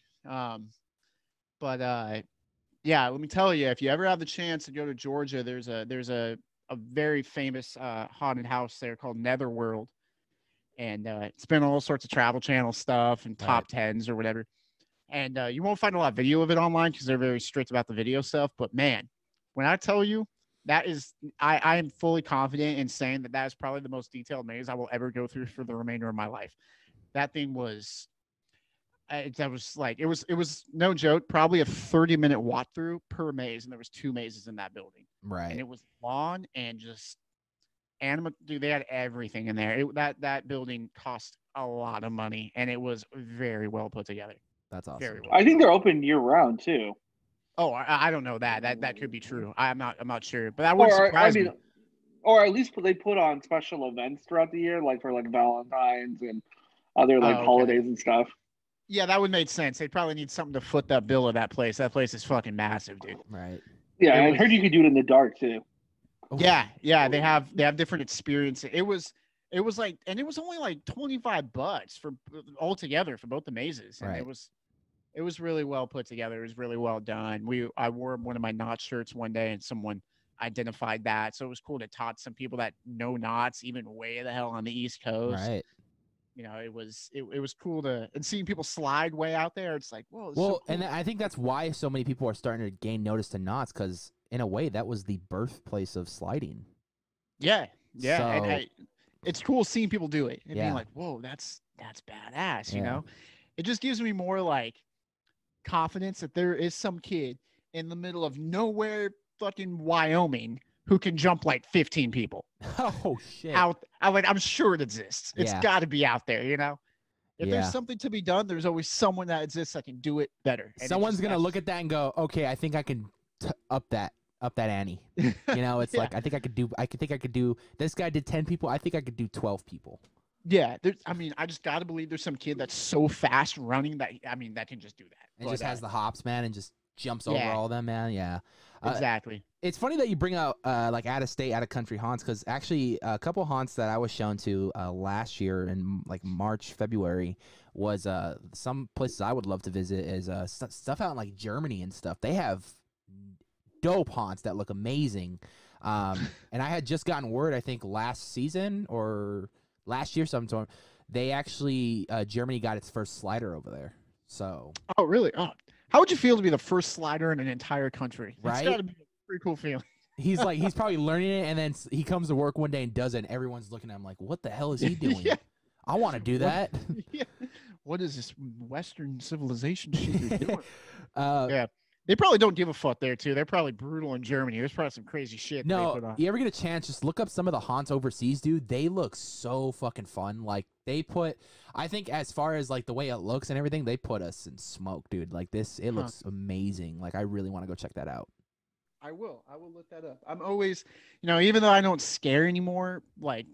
Yeah, let me tell you, if you ever have the chance to go to Georgia, there's a very famous haunted house there called Netherworld. And it's been all sorts of Travel Channel stuff and top tens or whatever. And you won't find a lot of video of it online because they're very strict about the video stuff. But man, when I tell you that is, I am fully confident in saying that is probably the most detailed maze I will ever go through for the remainder of my life. That thing was, it was no joke, probably a 30-minute walk through per maze. And there was 2 mazes in that building. Right. And it was lawn and just animal. Dude, they had everything in there. That building cost a lot of money, and it was very well put together. That's awesome. Well. I think they're open year round too. Oh, I don't know that could be true. I'm not sure, but that wouldn't surprise me. Or at least they put on special events throughout the year, like for like Valentine's and other like holidays and stuff. Yeah, that would make sense. They probably need something to foot that bill of that place. That place is fucking massive, dude. Right. Yeah, I heard you could do it in the dark too. Yeah, they have different experiences. It was like, and it was only like $25 for altogether for both the mazes. And it was really well put together. It was really well done. I wore one of my Knotts shirts one day, and someone identified that. So it was cool to talk to some people that know Knotts, even way the hell on the East Coast. Right. You know, it was cool to – and seeing people slide way out there, it's like, whoa. Well, so cool. And I think that's why so many people are starting to gain notice to Knotts, because in a way that was the birthplace of sliding. Yeah. So, and it's cool seeing people do it and being like, whoa, that's badass, you know? It just gives me more like – confidence that there is some kid in the middle of nowhere fucking Wyoming who can jump like 15 people. Oh shit. I'm sure it exists. It's got to be out there, you know? If there's something to be done, there's always someone that exists that can do it better. And someone's going to look at that and go, "Okay, I think I can up that ante." You know, it's like, I think I could do this guy did 10 people, I think I could do 12 people. Yeah, I mean, I just gotta believe there's some kid that's so fast running that that can just do that. And just has the hops, man, and just jumps over all them, man. Yeah, exactly. It's funny that you bring out like out of state, out of country haunts, because actually a couple haunts that I was shown to last year in like March, February was some places I would love to visit is stuff out in like Germany and stuff. They have dope haunts that look amazing, and I had just gotten word I think last season or. Last year sometime, they actually Germany got its first slider over there. So oh really? Oh, how would you feel to be the first slider in an entire country? Right, it's gotta be a pretty cool feeling. He's probably learning it, and then he comes to work one day and does it. And everyone's looking at him like, "What the hell is he doing? I want to do that." What is this Western civilization shit you're doing? They probably don't give a fuck there, too. They're probably brutal in Germany. There's probably some crazy shit. No, they put on. You ever get a chance, just look up some of the haunts overseas, dude. They look so fucking fun. Like, they put, I think as far as, like, the way it looks and everything, they put us in smoke, dude. Like, this, it looks amazing. Like, I really want to go check that out. I will look that up. I'm always, you know, even though I don't scare anymore, like,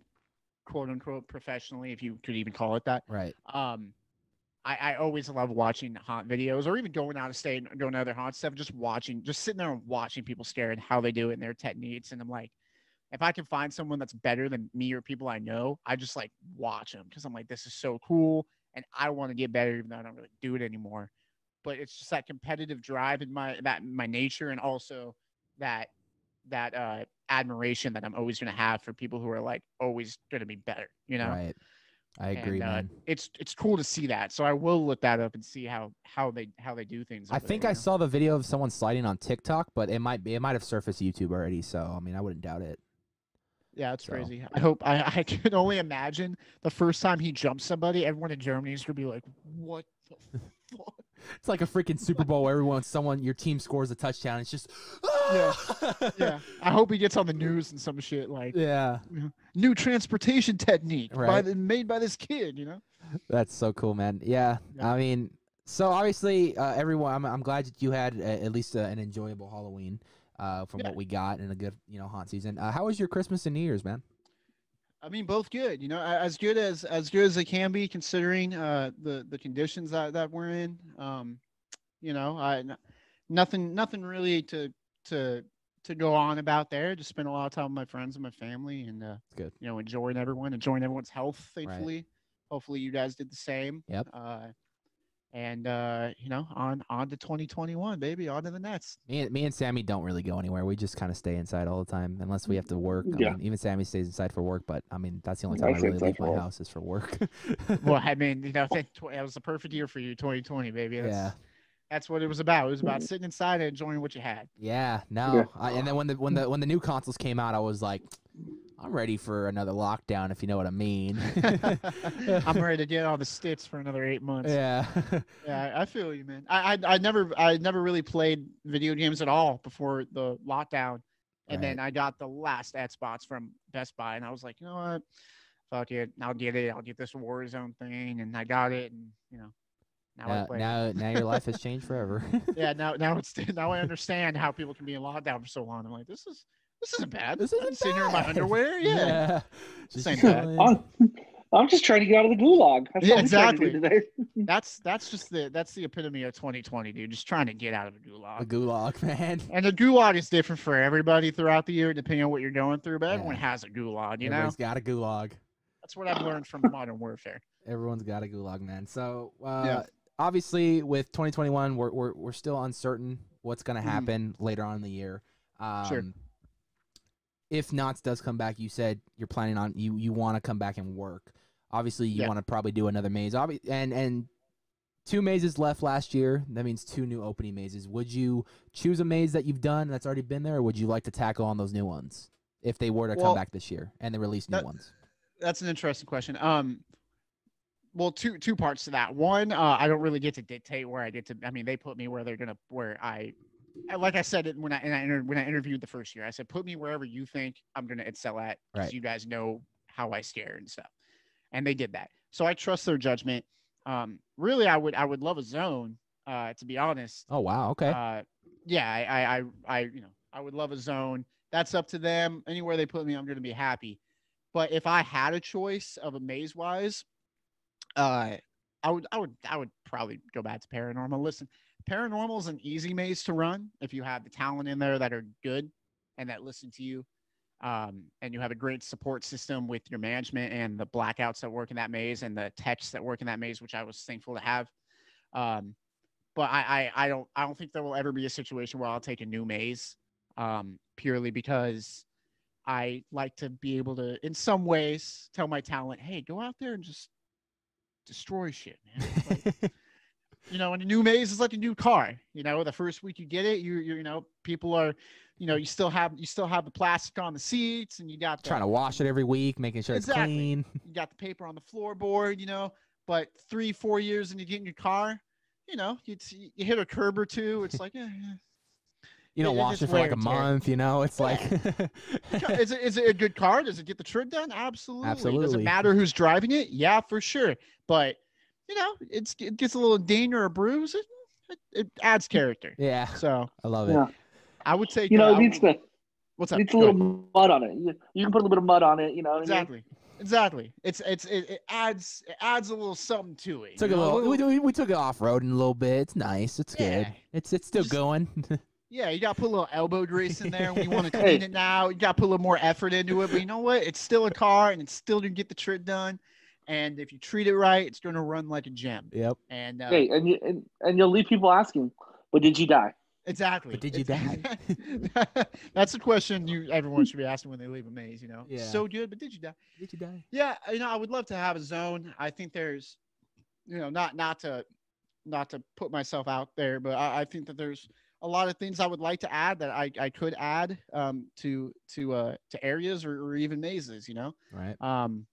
quote, unquote, professionally, if you could even call it that. Right. I always love watching haunt videos, or even going out of state and going to other haunt stuff, just sitting there and watching people scare and how they do it and their techniques. And I'm like, if I can find someone that's better than me or people I know, I just like watch them because I'm like, this is so cool. and I want to get better, even though I don't really do it anymore. But it's just that competitive drive in my nature, and also that admiration that I'm always going to have for people who are like always going to be better, you know? Right. I agree, and, man. It's cool to see that. So I will look that up and see how they do things. I think I saw the video of someone sliding on TikTok, but it might have surfaced YouTube already. So I mean, I wouldn't doubt it. Yeah, it's crazy. I hope I can only imagine the first time he jumps somebody, everyone in Germany is gonna be like, "What the fuck?" It's like a freaking Super Bowl where your team scores a touchdown. It's just, ah! yeah. I hope he gets on the news and some shit like, yeah, new transportation technique made by this kid. You know, that's so cool, man. Yeah, yeah. I mean, so obviously, everyone, I'm glad that you had at least an enjoyable Halloween. From what we got, in a good, haunt season. How was your Christmas and New Year's, man? I mean, both good. As good as they can be, considering the conditions that we're in. Nothing really to go on about there. Just spent a lot of time with my friends and my family, and good. Enjoying everyone's health, thankfully. Right. Hopefully, you guys did the same. Yep. On to 2021, baby, on to the next. Me and Sammy don't really go anywhere. We just kind of stay inside all the time, unless we have to work. Yeah. I mean, even Sammy stays inside for work, but I mean, that's the only time I really leave my house is for work. Well, I mean, that was the perfect year for you, 2020, baby. That's what it was about. It was about sitting inside and enjoying what you had. Yeah, no. Yeah. And then when the new consoles came out, I was like, I'm ready for another lockdown, if you know what I mean. I'm ready to get all the sticks for another 8 months. Yeah. Yeah, I feel you, man. I never really played video games at all before the lockdown. And then I got the last Xbox from Best Buy, and I was like, you know what? Fuck it. I'll get it. I'll get this Warzone thing. And I got it, and now your life has changed forever. Yeah, now I understand how people can be in lockdown for so long. I'm like, this isn't bad. This isn't sitting here in my underwear. Yeah, this ain't bad. I'm just trying to get out of the gulag. That's exactly. That's the epitome of 2020, dude. Just trying to get out of the gulag. The gulag, man. And the gulag is different for everybody throughout the year, depending on what you're going through. But everyone has a gulag, you know. Everyone's got a gulag. That's what I've learned from Modern Warfare. Everyone's got a gulag, man. So obviously, with 2021, we're still uncertain what's going to happen later on in the year. Sure. If Knotts does come back, you said you're planning on you want to come back and work. Obviously, you want to probably do another maze. And 2 mazes left last year. That means 2 new opening mazes. Would you choose a maze that you've done that's already been there, or would you like to tackle on those new ones if they were to come back this year and they release new ones? That's an interesting question. Well, two parts to that. One, I don't really get to dictate where I get to. I mean, they put me where they're gonna where I. Like I said, when I interviewed the first year, I said, put me wherever you think I'm going to excel at, because you guys know how I scare and stuff. And they did that. So I trust their judgment. Really, I would love a zone, to be honest. Oh, wow. Okay. I would love a zone. That's up to them. Anywhere they put me, I'm going to be happy. But if I had a choice of a maze wise, I would probably go back to Paranormal. Listen, Paranormal is an easy maze to run if you have the talent in there that are good and that listen to you, and you have a great support system with your management and the blackouts that work in that maze and the techs that work in that maze, which I was thankful to have. But I don't think there will ever be a situation where I'll take a new maze, purely because I like to be able to, in some ways, tell my talent, hey, go out there and just destroy shit, man. Like, and a new maze is like a new car. The first week you get it, people are, you still have the plastic on the seats, and you got trying to wash it every week, making sure it's clean. You got the paper on the floorboard, But 3-4 years and you get in your car, you hit a curb or two. It's like, you don't wash it for like a month. It's like, is it a good car? Does it get the trick done? Absolutely. Does it matter who's driving it? Yeah, for sure. But it gets a little ding or a bruise. It adds character. Yeah. So I love it. Yeah. I would say, it needs to. What's up? It needs a little mud on it. You can put a little bit of mud on it. Exactly. Exactly. It adds a little something to it. We took it off road in a little bit. It's nice. It's good. It's still going. Yeah, you got to put a little elbow grease in there. We want to clean it now. You got to put a little more effort into it. But you know what? It's still a car, and it's still going to get the trick done. And if you treat it right, it's going to run like a gem. Yep. And hey, and you'll leave people asking, but did you die? Exactly. But did you die? That's the question everyone should be asking when they leave a maze, you know. Yeah. So good, but did you die? Did you die? Yeah, you know, I would love to have a zone. I think there's, you know, not to put myself out there, but I think that there's a lot of things I would like to add that I could add to areas or even mazes, you know. Right.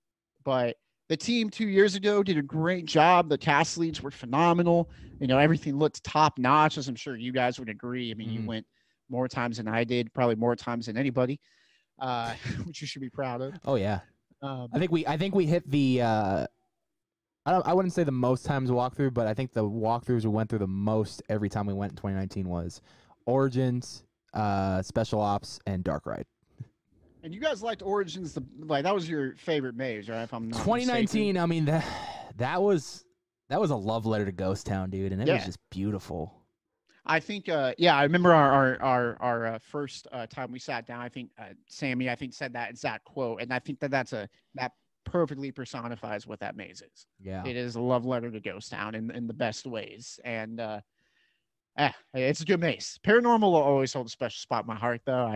But the team 2 years ago did a great job. The cast leads were phenomenal. You know, everything looked top notch, as I'm sure you guys would agree. I mean, you went more times than I did, probably more times than anybody, which you should be proud of. Oh yeah. I think we hit the, I wouldn't say the most times walkthrough, but I think the walkthroughs we went through the most every time we went in 2019 was Origins, Special Ops, and Dark Ride. And you guys liked Origins, that was your favorite maze, right? If I'm not 2019, mistaken. I mean, that was a love letter to Ghost Town, dude, and it was just beautiful. I think, I remember our first time we sat down. I think Sammy, said that exact quote, and I think that perfectly personifies what that maze is. Yeah, it is a love letter to Ghost Town in the best ways, and it's a good maze. Paranormal will always hold a special spot in my heart, though.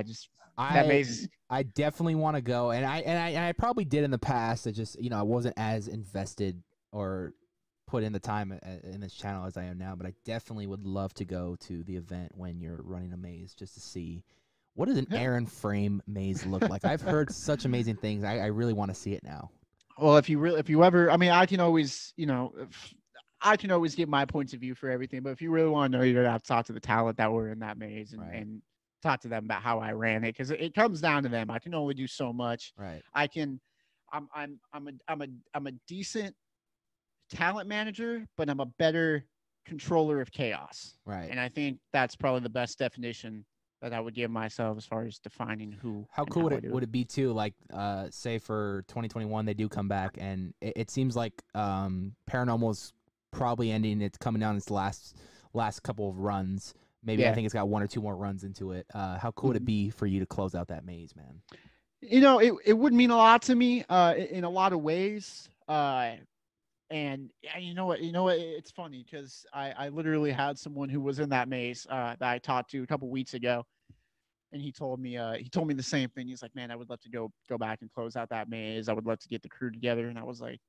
I definitely want to go, and I probably did in the past. I just, you know, I wasn't as invested or put in the time in this channel as I am now, but I definitely would love to go to the event when you're running a maze just to see what does an Aaron Frame maze look like. I've heard such amazing things. I really want to see it now. Well, if you ever, I mean, I can always get my points of view for everything, but if you really want to know, you're going to have to talk to the talent that were in that maze and talk to them about how I ran it, because it comes down to them. I can only do so much. Right. I'm a decent talent manager, but I'm a better controller of chaos. Right. And I think that's probably the best definition that I would give myself as far as defining who. How cool would it be too? Like, say for 2021, they do come back, and it seems like Paranormal's probably ending. It's coming down its last couple of runs. Maybe I think it's got one or two more runs into it. How cool would it be for you to close out that maze, man? You know, it would mean a lot to me in a lot of ways. And you know what? It's funny because I literally had someone who was in that maze that I talked to a couple weeks ago, and he told me the same thing. He's like, "Man, I would love to go back and close out that maze. I would love to get the crew together." And I was like,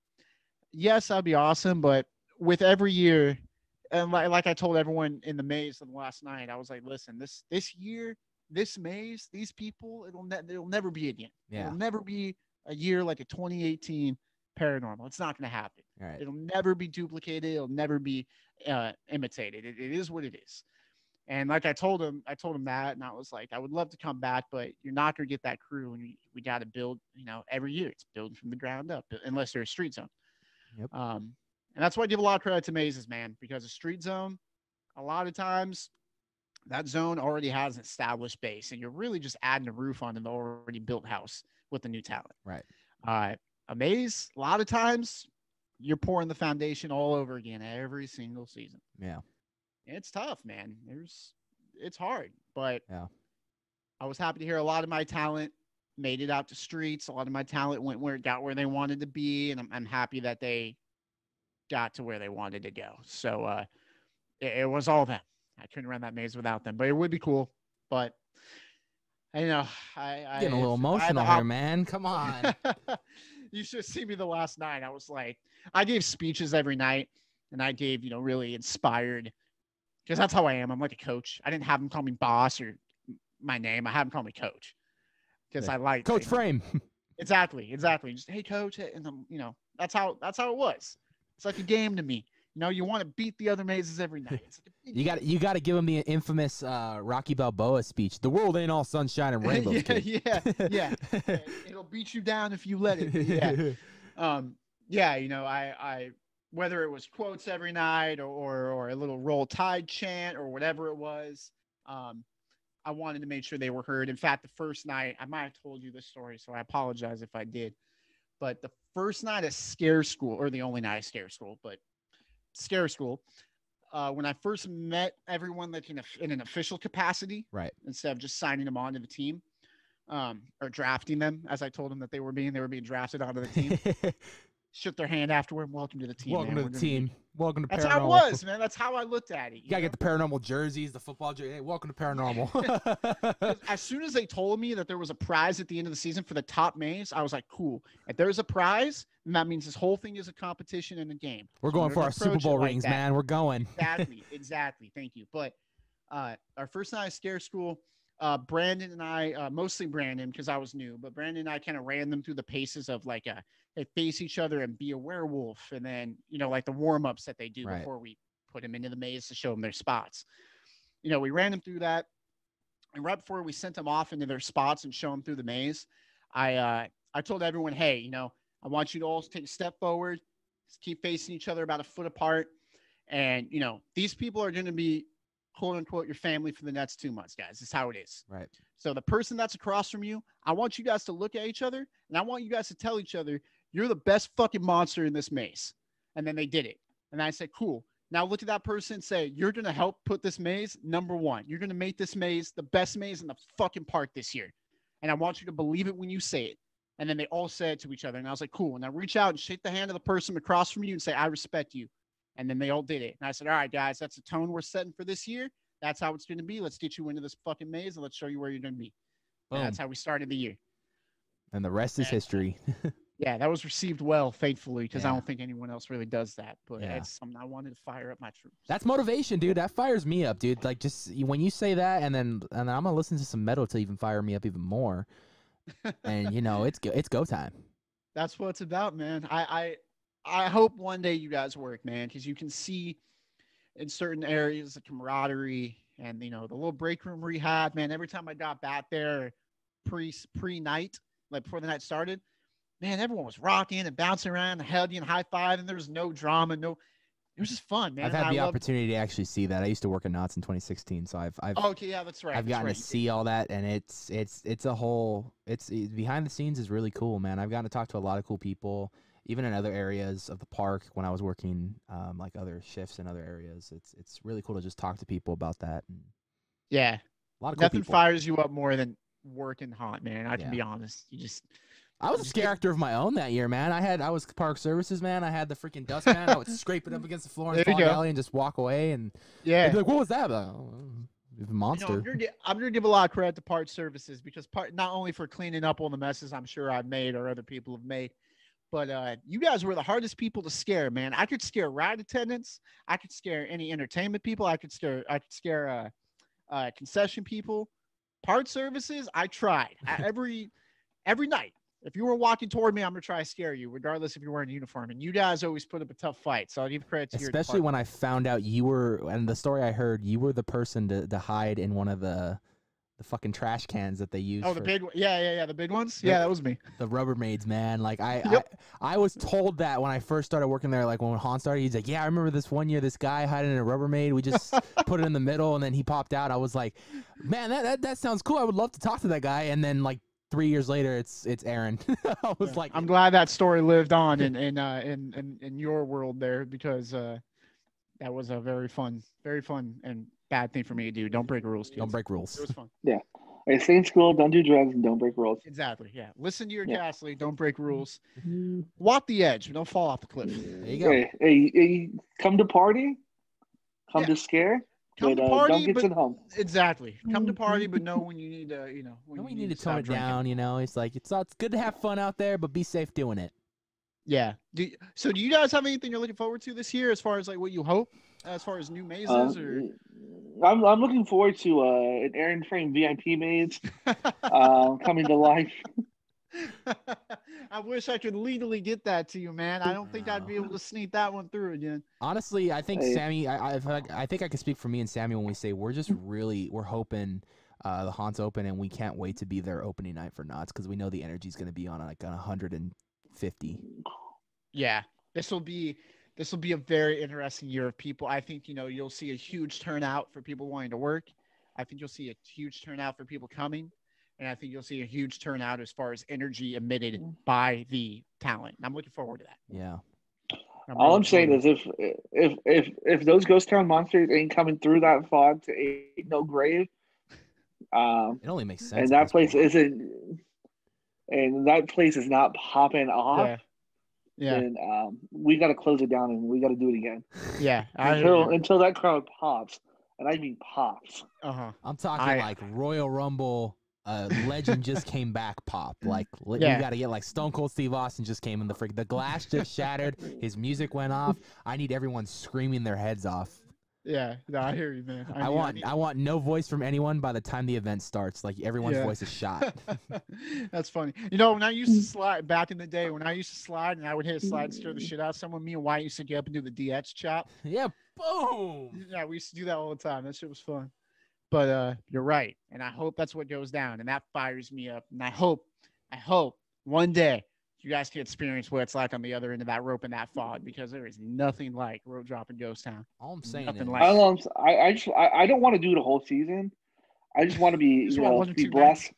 "Yes, that'd be awesome." But with every year. And like I told everyone in the maze last night, I was like, listen, this year, this maze, these people, it'll never be again. Yeah. It'll never be a year like a 2018 Paranormal. It's not going to happen. Right. It'll never be duplicated. It'll never be imitated. It is what it is. And like I told him that, and I was like, I would love to come back, but you're not going to get that crew. And we got to build, you know, every year. It's building from the ground up, unless there's a street zone. Yep. And that's why I give a lot of credit to mazes, man, because a street zone, a lot of times that zone already has an established base, and you're really just adding a roof on an already built house with a new talent. Right. A maze, a lot of times you're pouring the foundation all over again every single season. Yeah. And it's tough, man. It's hard, but yeah. I was happy to hear a lot of my talent made it out to streets. A lot of my talent got where they wanted to be, and I'm happy that they got to where they wanted to go. So it was all them. I couldn't run that maze without them, but it would be cool. But I know I getting a little emotional here, man. Come on. You should see me the last night. I was like, I gave speeches every night, and I gave, you know, really inspired, because that's how I am. I'm like a coach. I didn't have them call me boss or my name. I had them call me coach, because I like Coach Frame. Exactly. Just, hey, coach, and I'm, you know, that's how it was. It's like a game to me. You know, you want to beat the other mazes every night. It's like you got to give him the infamous Rocky Balboa speech. The world ain't all sunshine and rainbows. Yeah. It'll beat you down if you let it. Yeah. You know, I whether it was quotes every night or a little roll tide chant or whatever it was, I wanted to make sure they were heard. In fact, the first night, I might have told you this story, so I apologize if I did. But the first night at Scare School, or the only night at Scare School, but Scare School, when I first met everyone like in an official capacity, right, instead of just signing them on to the team, or drafting them, as I told them that they were being drafted onto the team. shook their hand afterward. Welcome to the team. Welcome to the team. Welcome to Paranormal. That's how it was, man. That's how I looked at it. You gotta get the Paranormal jerseys, the football jersey. Hey, welcome to Paranormal. As soon as they told me that there was a prize at the end of the season for the top maze, I was like, cool. If there's a prize, then that means this whole thing is a competition and a game. We're going for our Super Bowl rings, man. We're going. Exactly. Exactly. Thank you. But our first night of Scare School, Brandon and I, mostly Brandon because I was new, but Brandon and I kind of ran them through the paces of like they face each other and be a werewolf, and then like the warm-ups that they do before we put them into the maze to show them their spots. We ran them through that, and right before we sent them off into their spots and show them through the maze, I told everyone, hey, I want you to all take a step forward, just keep facing each other about a foot apart, and these people are going to be quote unquote your family for the next 2 months, guys. That's how it is. Right. So the person that's across from you, I want you guys to look at each other and I want you guys to tell each other, you're the best fucking monster in this maze. And then they did it. And I said, cool. Now look at that person and say, you're going to help put this maze number one. You're going to make this maze the best maze in the fucking park this year. And I want you to believe it when you say it. And then they all said to each other, and I was like, cool. And I reach out and shake the hand of the person across from you and say, I respect you. And then they all did it. And I said, all right, guys, that's the tone we're setting for this year. That's how it's going to be. Let's get you into this fucking maze and let's show you where you're going to be. And that's how we started the year. And the rest is history. Yeah, that was received well, thankfully, because I don't think anyone else really does that. But that's something I wanted to fire up my troops. That's motivation, dude. That fires me up, dude. Like, just when you say that, and then I'm going to listen to some metal to even fire me up even more. And, it's go time. That's what it's about, man. I hope one day you guys work, man, because you can see in certain areas the camaraderie and, the little break room rehab, man. Every time I got back there pre-night, like before the night started, man, everyone was rocking and bouncing around, hugging and high-fiving. There was no drama. It was just fun, man. I've had the opportunity to actually see that. I used to work at Knotts in 2016, so I've okay, yeah, that's right. I've gotten to see all that, and it's a whole – it's behind the scenes is really cool, man. I've gotten to talk to a lot of cool people. Even in other areas of the park, when I was working like other shifts in other areas, it's really cool to just talk to people about that. And yeah, a lot of nothing cool fires you up more than working hot, man. I can be honest. I was a character of my own that year, man. I was park services, man. I had the freaking dust man. I would scrape it up against the floor in the alley and just walk away. And yeah, be like, what was that about? Monster. I'm gonna give a lot of credit to park services because not only for cleaning up all the messes I'm sure I've made or other people have made. But you guys were the hardest people to scare, man. I could scare ride attendants. I could scare any entertainment people. I could scare concession people. Part services, I tried. Every night. If you were walking toward me, I'm gonna try to scare you, regardless if you're wearing a uniform. And you guys always put up a tough fight. So I'll give credit to you. Especially when I found out you were, and the story I heard, you were the person to hide in one of the fucking trash cans that they use. Oh, the big, yeah, the big ones. Yeah, that was me. The Rubbermaids, man. Like I was told that when I first started working there. Like when Han started, he's like, "Yeah, I remember this one year. This guy hiding in a Rubbermaid. We just put it in the middle, and then he popped out." I was like, "Man, that sounds cool. I would love to talk to that guy." And then like 3 years later, it's Aaron. I was like, "I'm glad that story lived on in your world there because that was a very fun and bad thing for me to do. Don't break rules, kids. Don't break rules. It was fun. Yeah. Stay in school. Don't do drugs. Don't break rules. Exactly. Yeah. Listen to your Gasly. Don't break rules. Walk the edge. But don't fall off the cliff. There you go. Hey, come to party. Come to scare. Come to party, don't get sent home. Exactly. Come to party, but know when you need to, when you need to tone it down, It's like, it's good to have fun out there, but be safe doing it. Yeah. So do you guys have anything you're looking forward to this year as far as like what you hope? As far as new mazes, or I'm looking forward to an Aaron Frame VIP maze coming to life. I wish I could legally get that to you, man. I don't think I'd be able to sneak that one through again. Honestly, I think Sammy. I think I can speak for me and Sammy when we say we're hoping the Haunt's open, and we can't wait to be there opening night for Knotts because we know the energy's going to be on like 150. Yeah, This will be a very interesting year of people. I think, you'll see a huge turnout for people wanting to work. I think you'll see a huge turnout for people coming. And I think you'll see a huge turnout as far as energy emitted by the talent. And I'm looking forward to that. Yeah. All I'm saying is if those Ghost Town monsters ain't coming through that fog to Ain't No Grave. It only makes sense. And that place isn't – and that place is not popping off. Yeah. Yeah. And we got to close it down and we got to do it again. Yeah. Until that crowd pops. And I mean pops. Uh-huh. I'm talking like Royal Rumble, legend just came back pop. Like, you got to get like Stone Cold Steve Austin just came in the freak. The glass just shattered. His music went off. I need everyone screaming their heads off. Yeah, no, I hear you, man. I want no voice from anyone by the time the event starts. Like, everyone's voice is shot. That's funny. You know, when I used to slide back in the day, when I used to slide and I would hit a slide and stir the shit out of someone, me and Wyatt used to get up and do the DX chop. Yeah, boom. Yeah, we used to do that all the time. That shit was fun. But you're right, and I hope that's what goes down, and that fires me up. And I hope one day you guys can experience what it's like on the other end of that rope and that fog, because there is nothing like rope drop in Ghost Town. All I'm saying is, I don't want to do the whole season. I just want to be, you know, be blessed. Nights.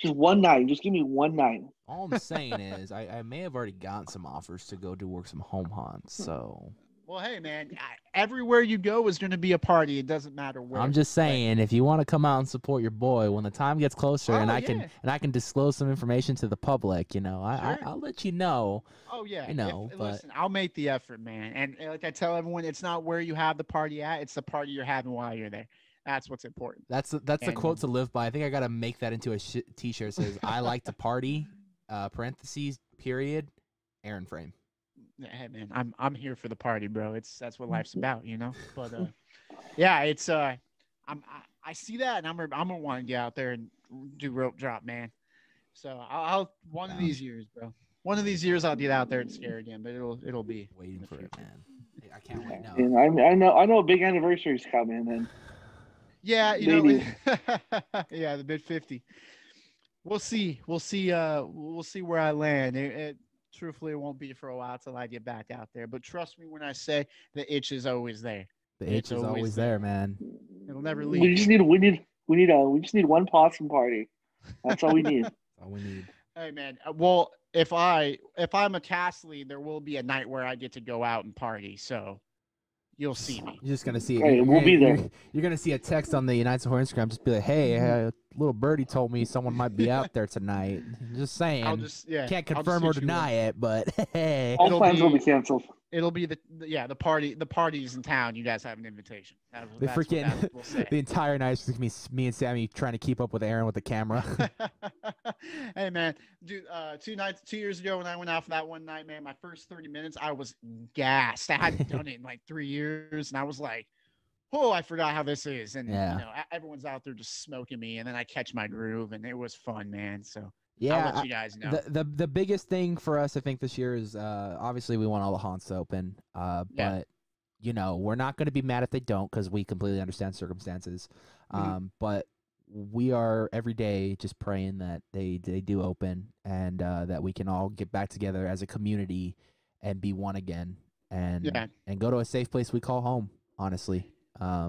Just one night. Just give me one night. All I'm saying is, I may have already gotten some offers to go do work some home haunts. So. Well, hey, man, everywhere you go is going to be a party. It doesn't matter where. I'm just saying, if you want to come out and support your boy when the time gets closer, and I can disclose some information to the public, you know, I'll let you know. Oh yeah, you know. Listen, I'll make the effort, man. And like I tell everyone, it's not where you have the party at; it's the party you're having while you're there. That's what's important. That's the quote to live by. I think I got to make that into a T-shirt. Says, "I like to party." Parentheses. Period. Aaron Frame. Hey man, I'm here for the party, bro. That's what life's about, you know. But yeah, it's I see that, and I'm gonna want to get out there and do rope drop, man. So I'll one of these years, bro. One of these years I'll get out there and scare again, but it'll be waiting for it, man. I can't wait now. And I know a big anniversary's coming, and yeah, you know, yeah, the big 50. We'll see where I land. Truthfully, it won't be for a while till I get back out there. But trust me when I say the itch is always there. The itch is always there, man. It'll never leave. We just need one possum party. That's all we need. All we need. Hey man, well, if I'm a cast lead, there will be a night where I get to go out and party. So you'll see me. You're just gonna see. Hey, we'll be there. You're gonna see a text on the United Horror Instagram. Just be like, hey. Little birdie told me someone might be out there tonight. Just saying. Can't confirm or deny it, but hey. All plans will be canceled. It'll be the party. The party's in town. You guys have an invitation. The entire night is me, and Sammy trying to keep up with Aaron with the camera. Hey man, dude, 2 years ago when I went out for that one night, man, my first 30 minutes, I was gassed. I hadn't done it in like 3 years, and I was like, oh, I forgot how this is. And, you know, everyone's out there just smoking me. And then I catch my groove, and it was fun, man. So, yeah, I'll let you guys know. The biggest thing for us, I think, this year is obviously we want all the haunts open. But, you know, we're not going to be mad if they don't, because we completely understand circumstances. But we are every day just praying that they do open, and that we can all get back together as a community and be one again and go to a safe place we call home, honestly. I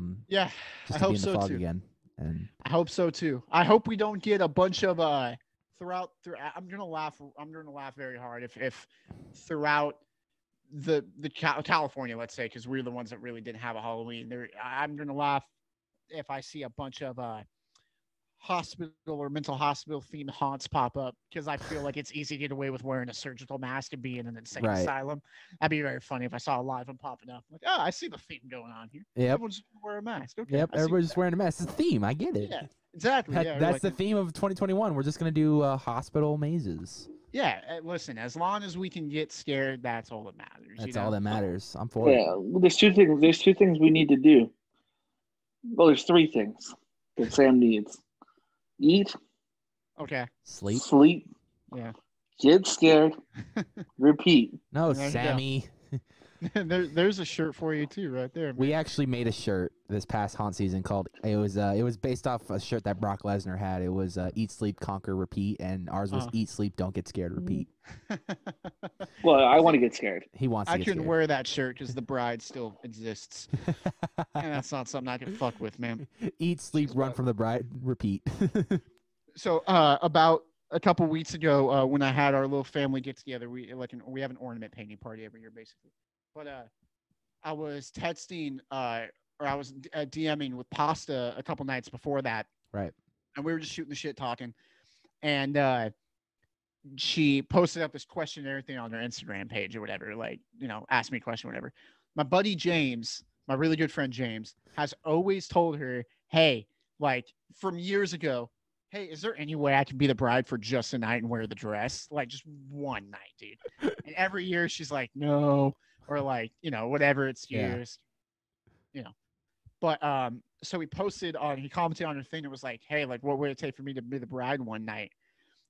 hope so too. Again. And I hope so too. I hope we don't get a bunch of I'm gonna laugh very hard if throughout the California, let's say, because we're the ones that really didn't have a Halloween there, I'm gonna laugh if I see a bunch of hospital or mental hospital themed haunts pop up, because I feel like it's easy to get away with wearing a surgical mask and be in an insane asylum. That'd be very funny if I saw a live one popping up. Like, oh, I see the theme going on here. Yeah, everyone's wearing a mask. Okay, yep, everybody's just wearing a mask. It's a theme. I get it. Yeah, exactly. That's like, the theme of 2021. We're just gonna do hospital mazes. Yeah, listen, as long as we can get scared, that's all that matters. That's all that matters. I'm for it. Yeah, well, there's two things we need to do. Well, there's three things that Sam needs. Eat, sleep, yeah, get scared, repeat. No, there Sammy. there's a shirt for you too, right there, man. We actually made a shirt this past haunt season called. It was based off a shirt that Brock Lesnar had. It was eat, sleep, conquer, repeat, and ours was eat, sleep, don't get scared, repeat. Well, I want to get scared. He wants. I couldn't wear that shirt because the bride still exists, and that's not something I can fuck with, man. Eat, sleep, run from the bride, repeat. So, about a couple weeks ago, when I had our little family get together, we have an ornament painting party every year, basically. But I was texting, DMing with Pasta a couple nights before that, right? And we were just shooting the shit, talking, and she posted up this questionnaire thing on her Instagram page or whatever, like, you know, ask me a question, whatever. My buddy James, my really good friend James, has always told her, hey, like from years ago, hey, is there any way I can be the bride for just a night and wear the dress? Like just one night, dude. And every year she's like, no, or like, you know, whatever it's years, you know. But so he posted on, he commented on her thing. It was like, hey, like what would it take for me to be the bride one night?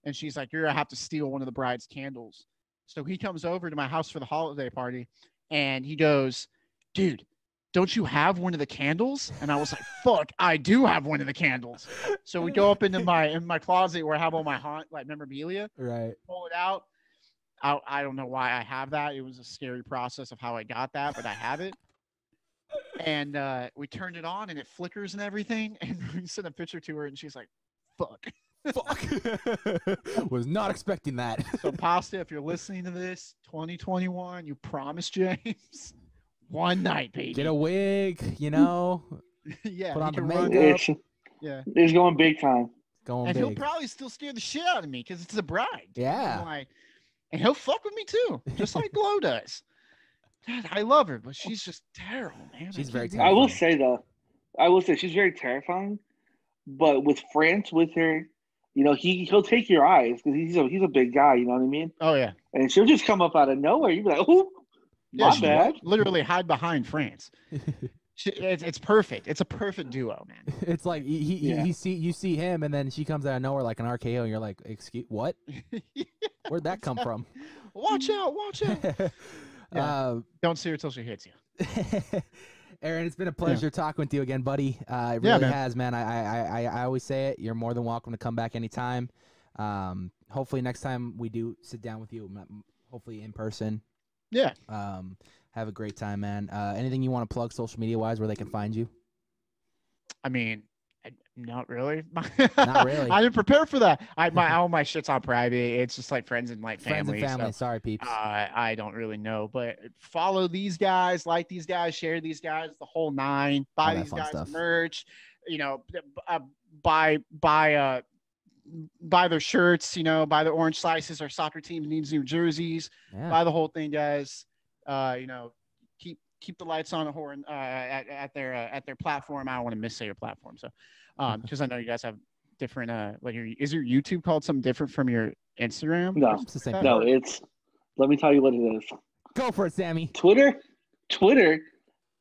And she's like, you're going to have to steal one of the bride's candles. So he comes over to my house for the holiday party and he goes, dude, don't you have one of the candles? And I was like, fuck, I do have one of the candles. So we go up into my closet where I have all my haunt, like, memorabilia. Right. Pull it out. I don't know why I have that. It was a scary process of how I got that, but I have it. And we turned it on and it flickers and everything. And we sent a picture to her and she's like, fuck. Fuck. Was not expecting that. So Pasta, if you're listening to this, 2021, you promised James. One night, baby. Get a wig, you know. Yeah. Put on the makeup. Yeah. He's going big time. Going and big. He'll probably still scare the shit out of me because it's a bride. Yeah. And he'll fuck with me too, just like Glow does. God, I love her, but she's just terrible, man. She's very terrifying. I will say she's very terrifying. But with France, with her, you know, he'll take your eyes because he's a big guy. You know what I mean? Oh yeah. And she'll just come up out of nowhere. You'll be like, oh. Yeah, my bad. Literally hide behind France. It's perfect. It's a perfect duo, man. It's like you see him, and then she comes out of nowhere like an RKO, and you're like, excuse what? Yeah, where'd that come from? Watch out! Watch out! Don't see her till she hits you. Aaron, it's been a pleasure talking with you again, buddy. It really has, man. I always say it. You're more than welcome to come back anytime. Hopefully next time we do sit down with you, hopefully in person. Yeah. Have a great time, man. Anything you want to plug social media wise where they can find you? I mean, not really. Not really. I didn't prepare for that. All my shit's on private. It's just like friends and like family. Friends and family. So, sorry, peeps. I don't really know, but follow these guys, like these guys, share these guys, the whole nine. Buy these guys merch. You know, buy their shirts, you know, buy the orange slices. Our soccer team needs new jerseys. Yeah. Buy the whole thing, guys. You know, keep the lights on the horn at their platform. I don't want to missay your platform, so because I know you guys have different. Like, is your YouTube called something different from your Instagram? No, it's the same. No, it's. Let me tell you what it is. Go for it, Sammy. Twitter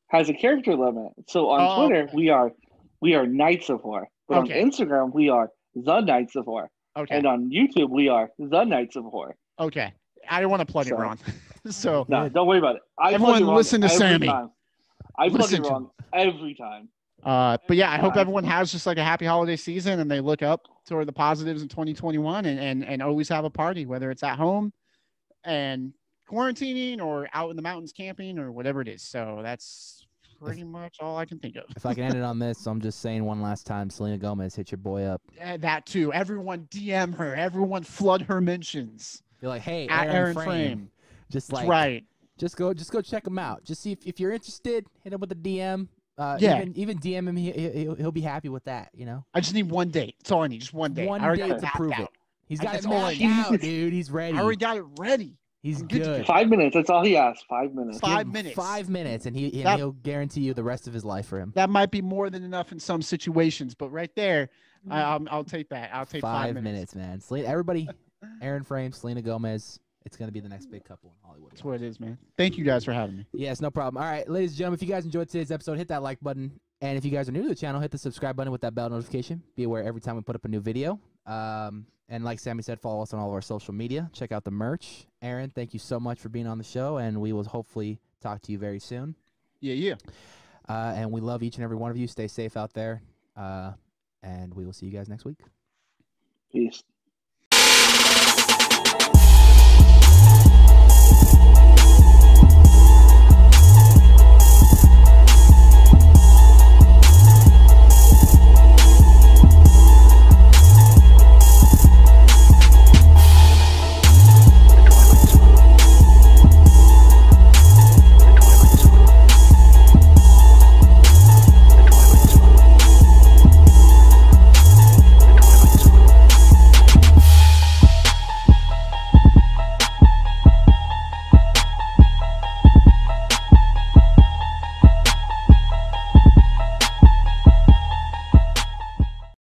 has a character limit, so on Twitter we are Knights of Horror, but on Instagram we are The Knights of Horror. Okay. And on YouTube, we are The Knights of Horror. Okay. I didn't want to plug it wrong. So no, don't worry about it. Everyone listen to Sammy. I plug it wrong every time. But yeah, I hope everyone has just like a happy holiday season and they look up toward the positives in 2021 and always have a party, whether it's at home and quarantining or out in the mountains camping or whatever it is. So that's pretty much all I can think of. If I can end it on this, I'm just saying one last time, Selena Gomez, hit your boy up. That too. Everyone DM her. Everyone flood her mentions. You're like, hey, Aaron Frame. Just like, right. Just go check him out. Just see if you're interested, hit him with a DM. Even DM him. He'll be happy with that, you know? I just need one date. That's all I need. Just one date. I already got to prove it. He's got it all out, dude. He's ready. I already got it ready. He's good. 5 minutes. That's all he asked. 5 minutes. 5 minutes. 5 minutes, and he'll guarantee you the rest of his life for him. That might be more than enough in some situations, but right there, I'll take that. I'll take 5 minutes. 5 minutes, man. Everybody, Aaron Frame, Selena Gomez. It's going to be the next big couple in Hollywood. That's what it is, man. Thank you guys for having me. Yes, no problem. All right, ladies and gentlemen, if you guys enjoyed today's episode, hit that like button. And if you guys are new to the channel, hit the subscribe button with that bell notification. Be aware every time we put up a new video. And like Sammy said, follow us on all of our social media. Check out the merch. Aaron, thank you so much for being on the show, and we will hopefully talk to you very soon. Yeah. And we love each and every one of you. Stay safe out there, and we will see you guys next week. Peace.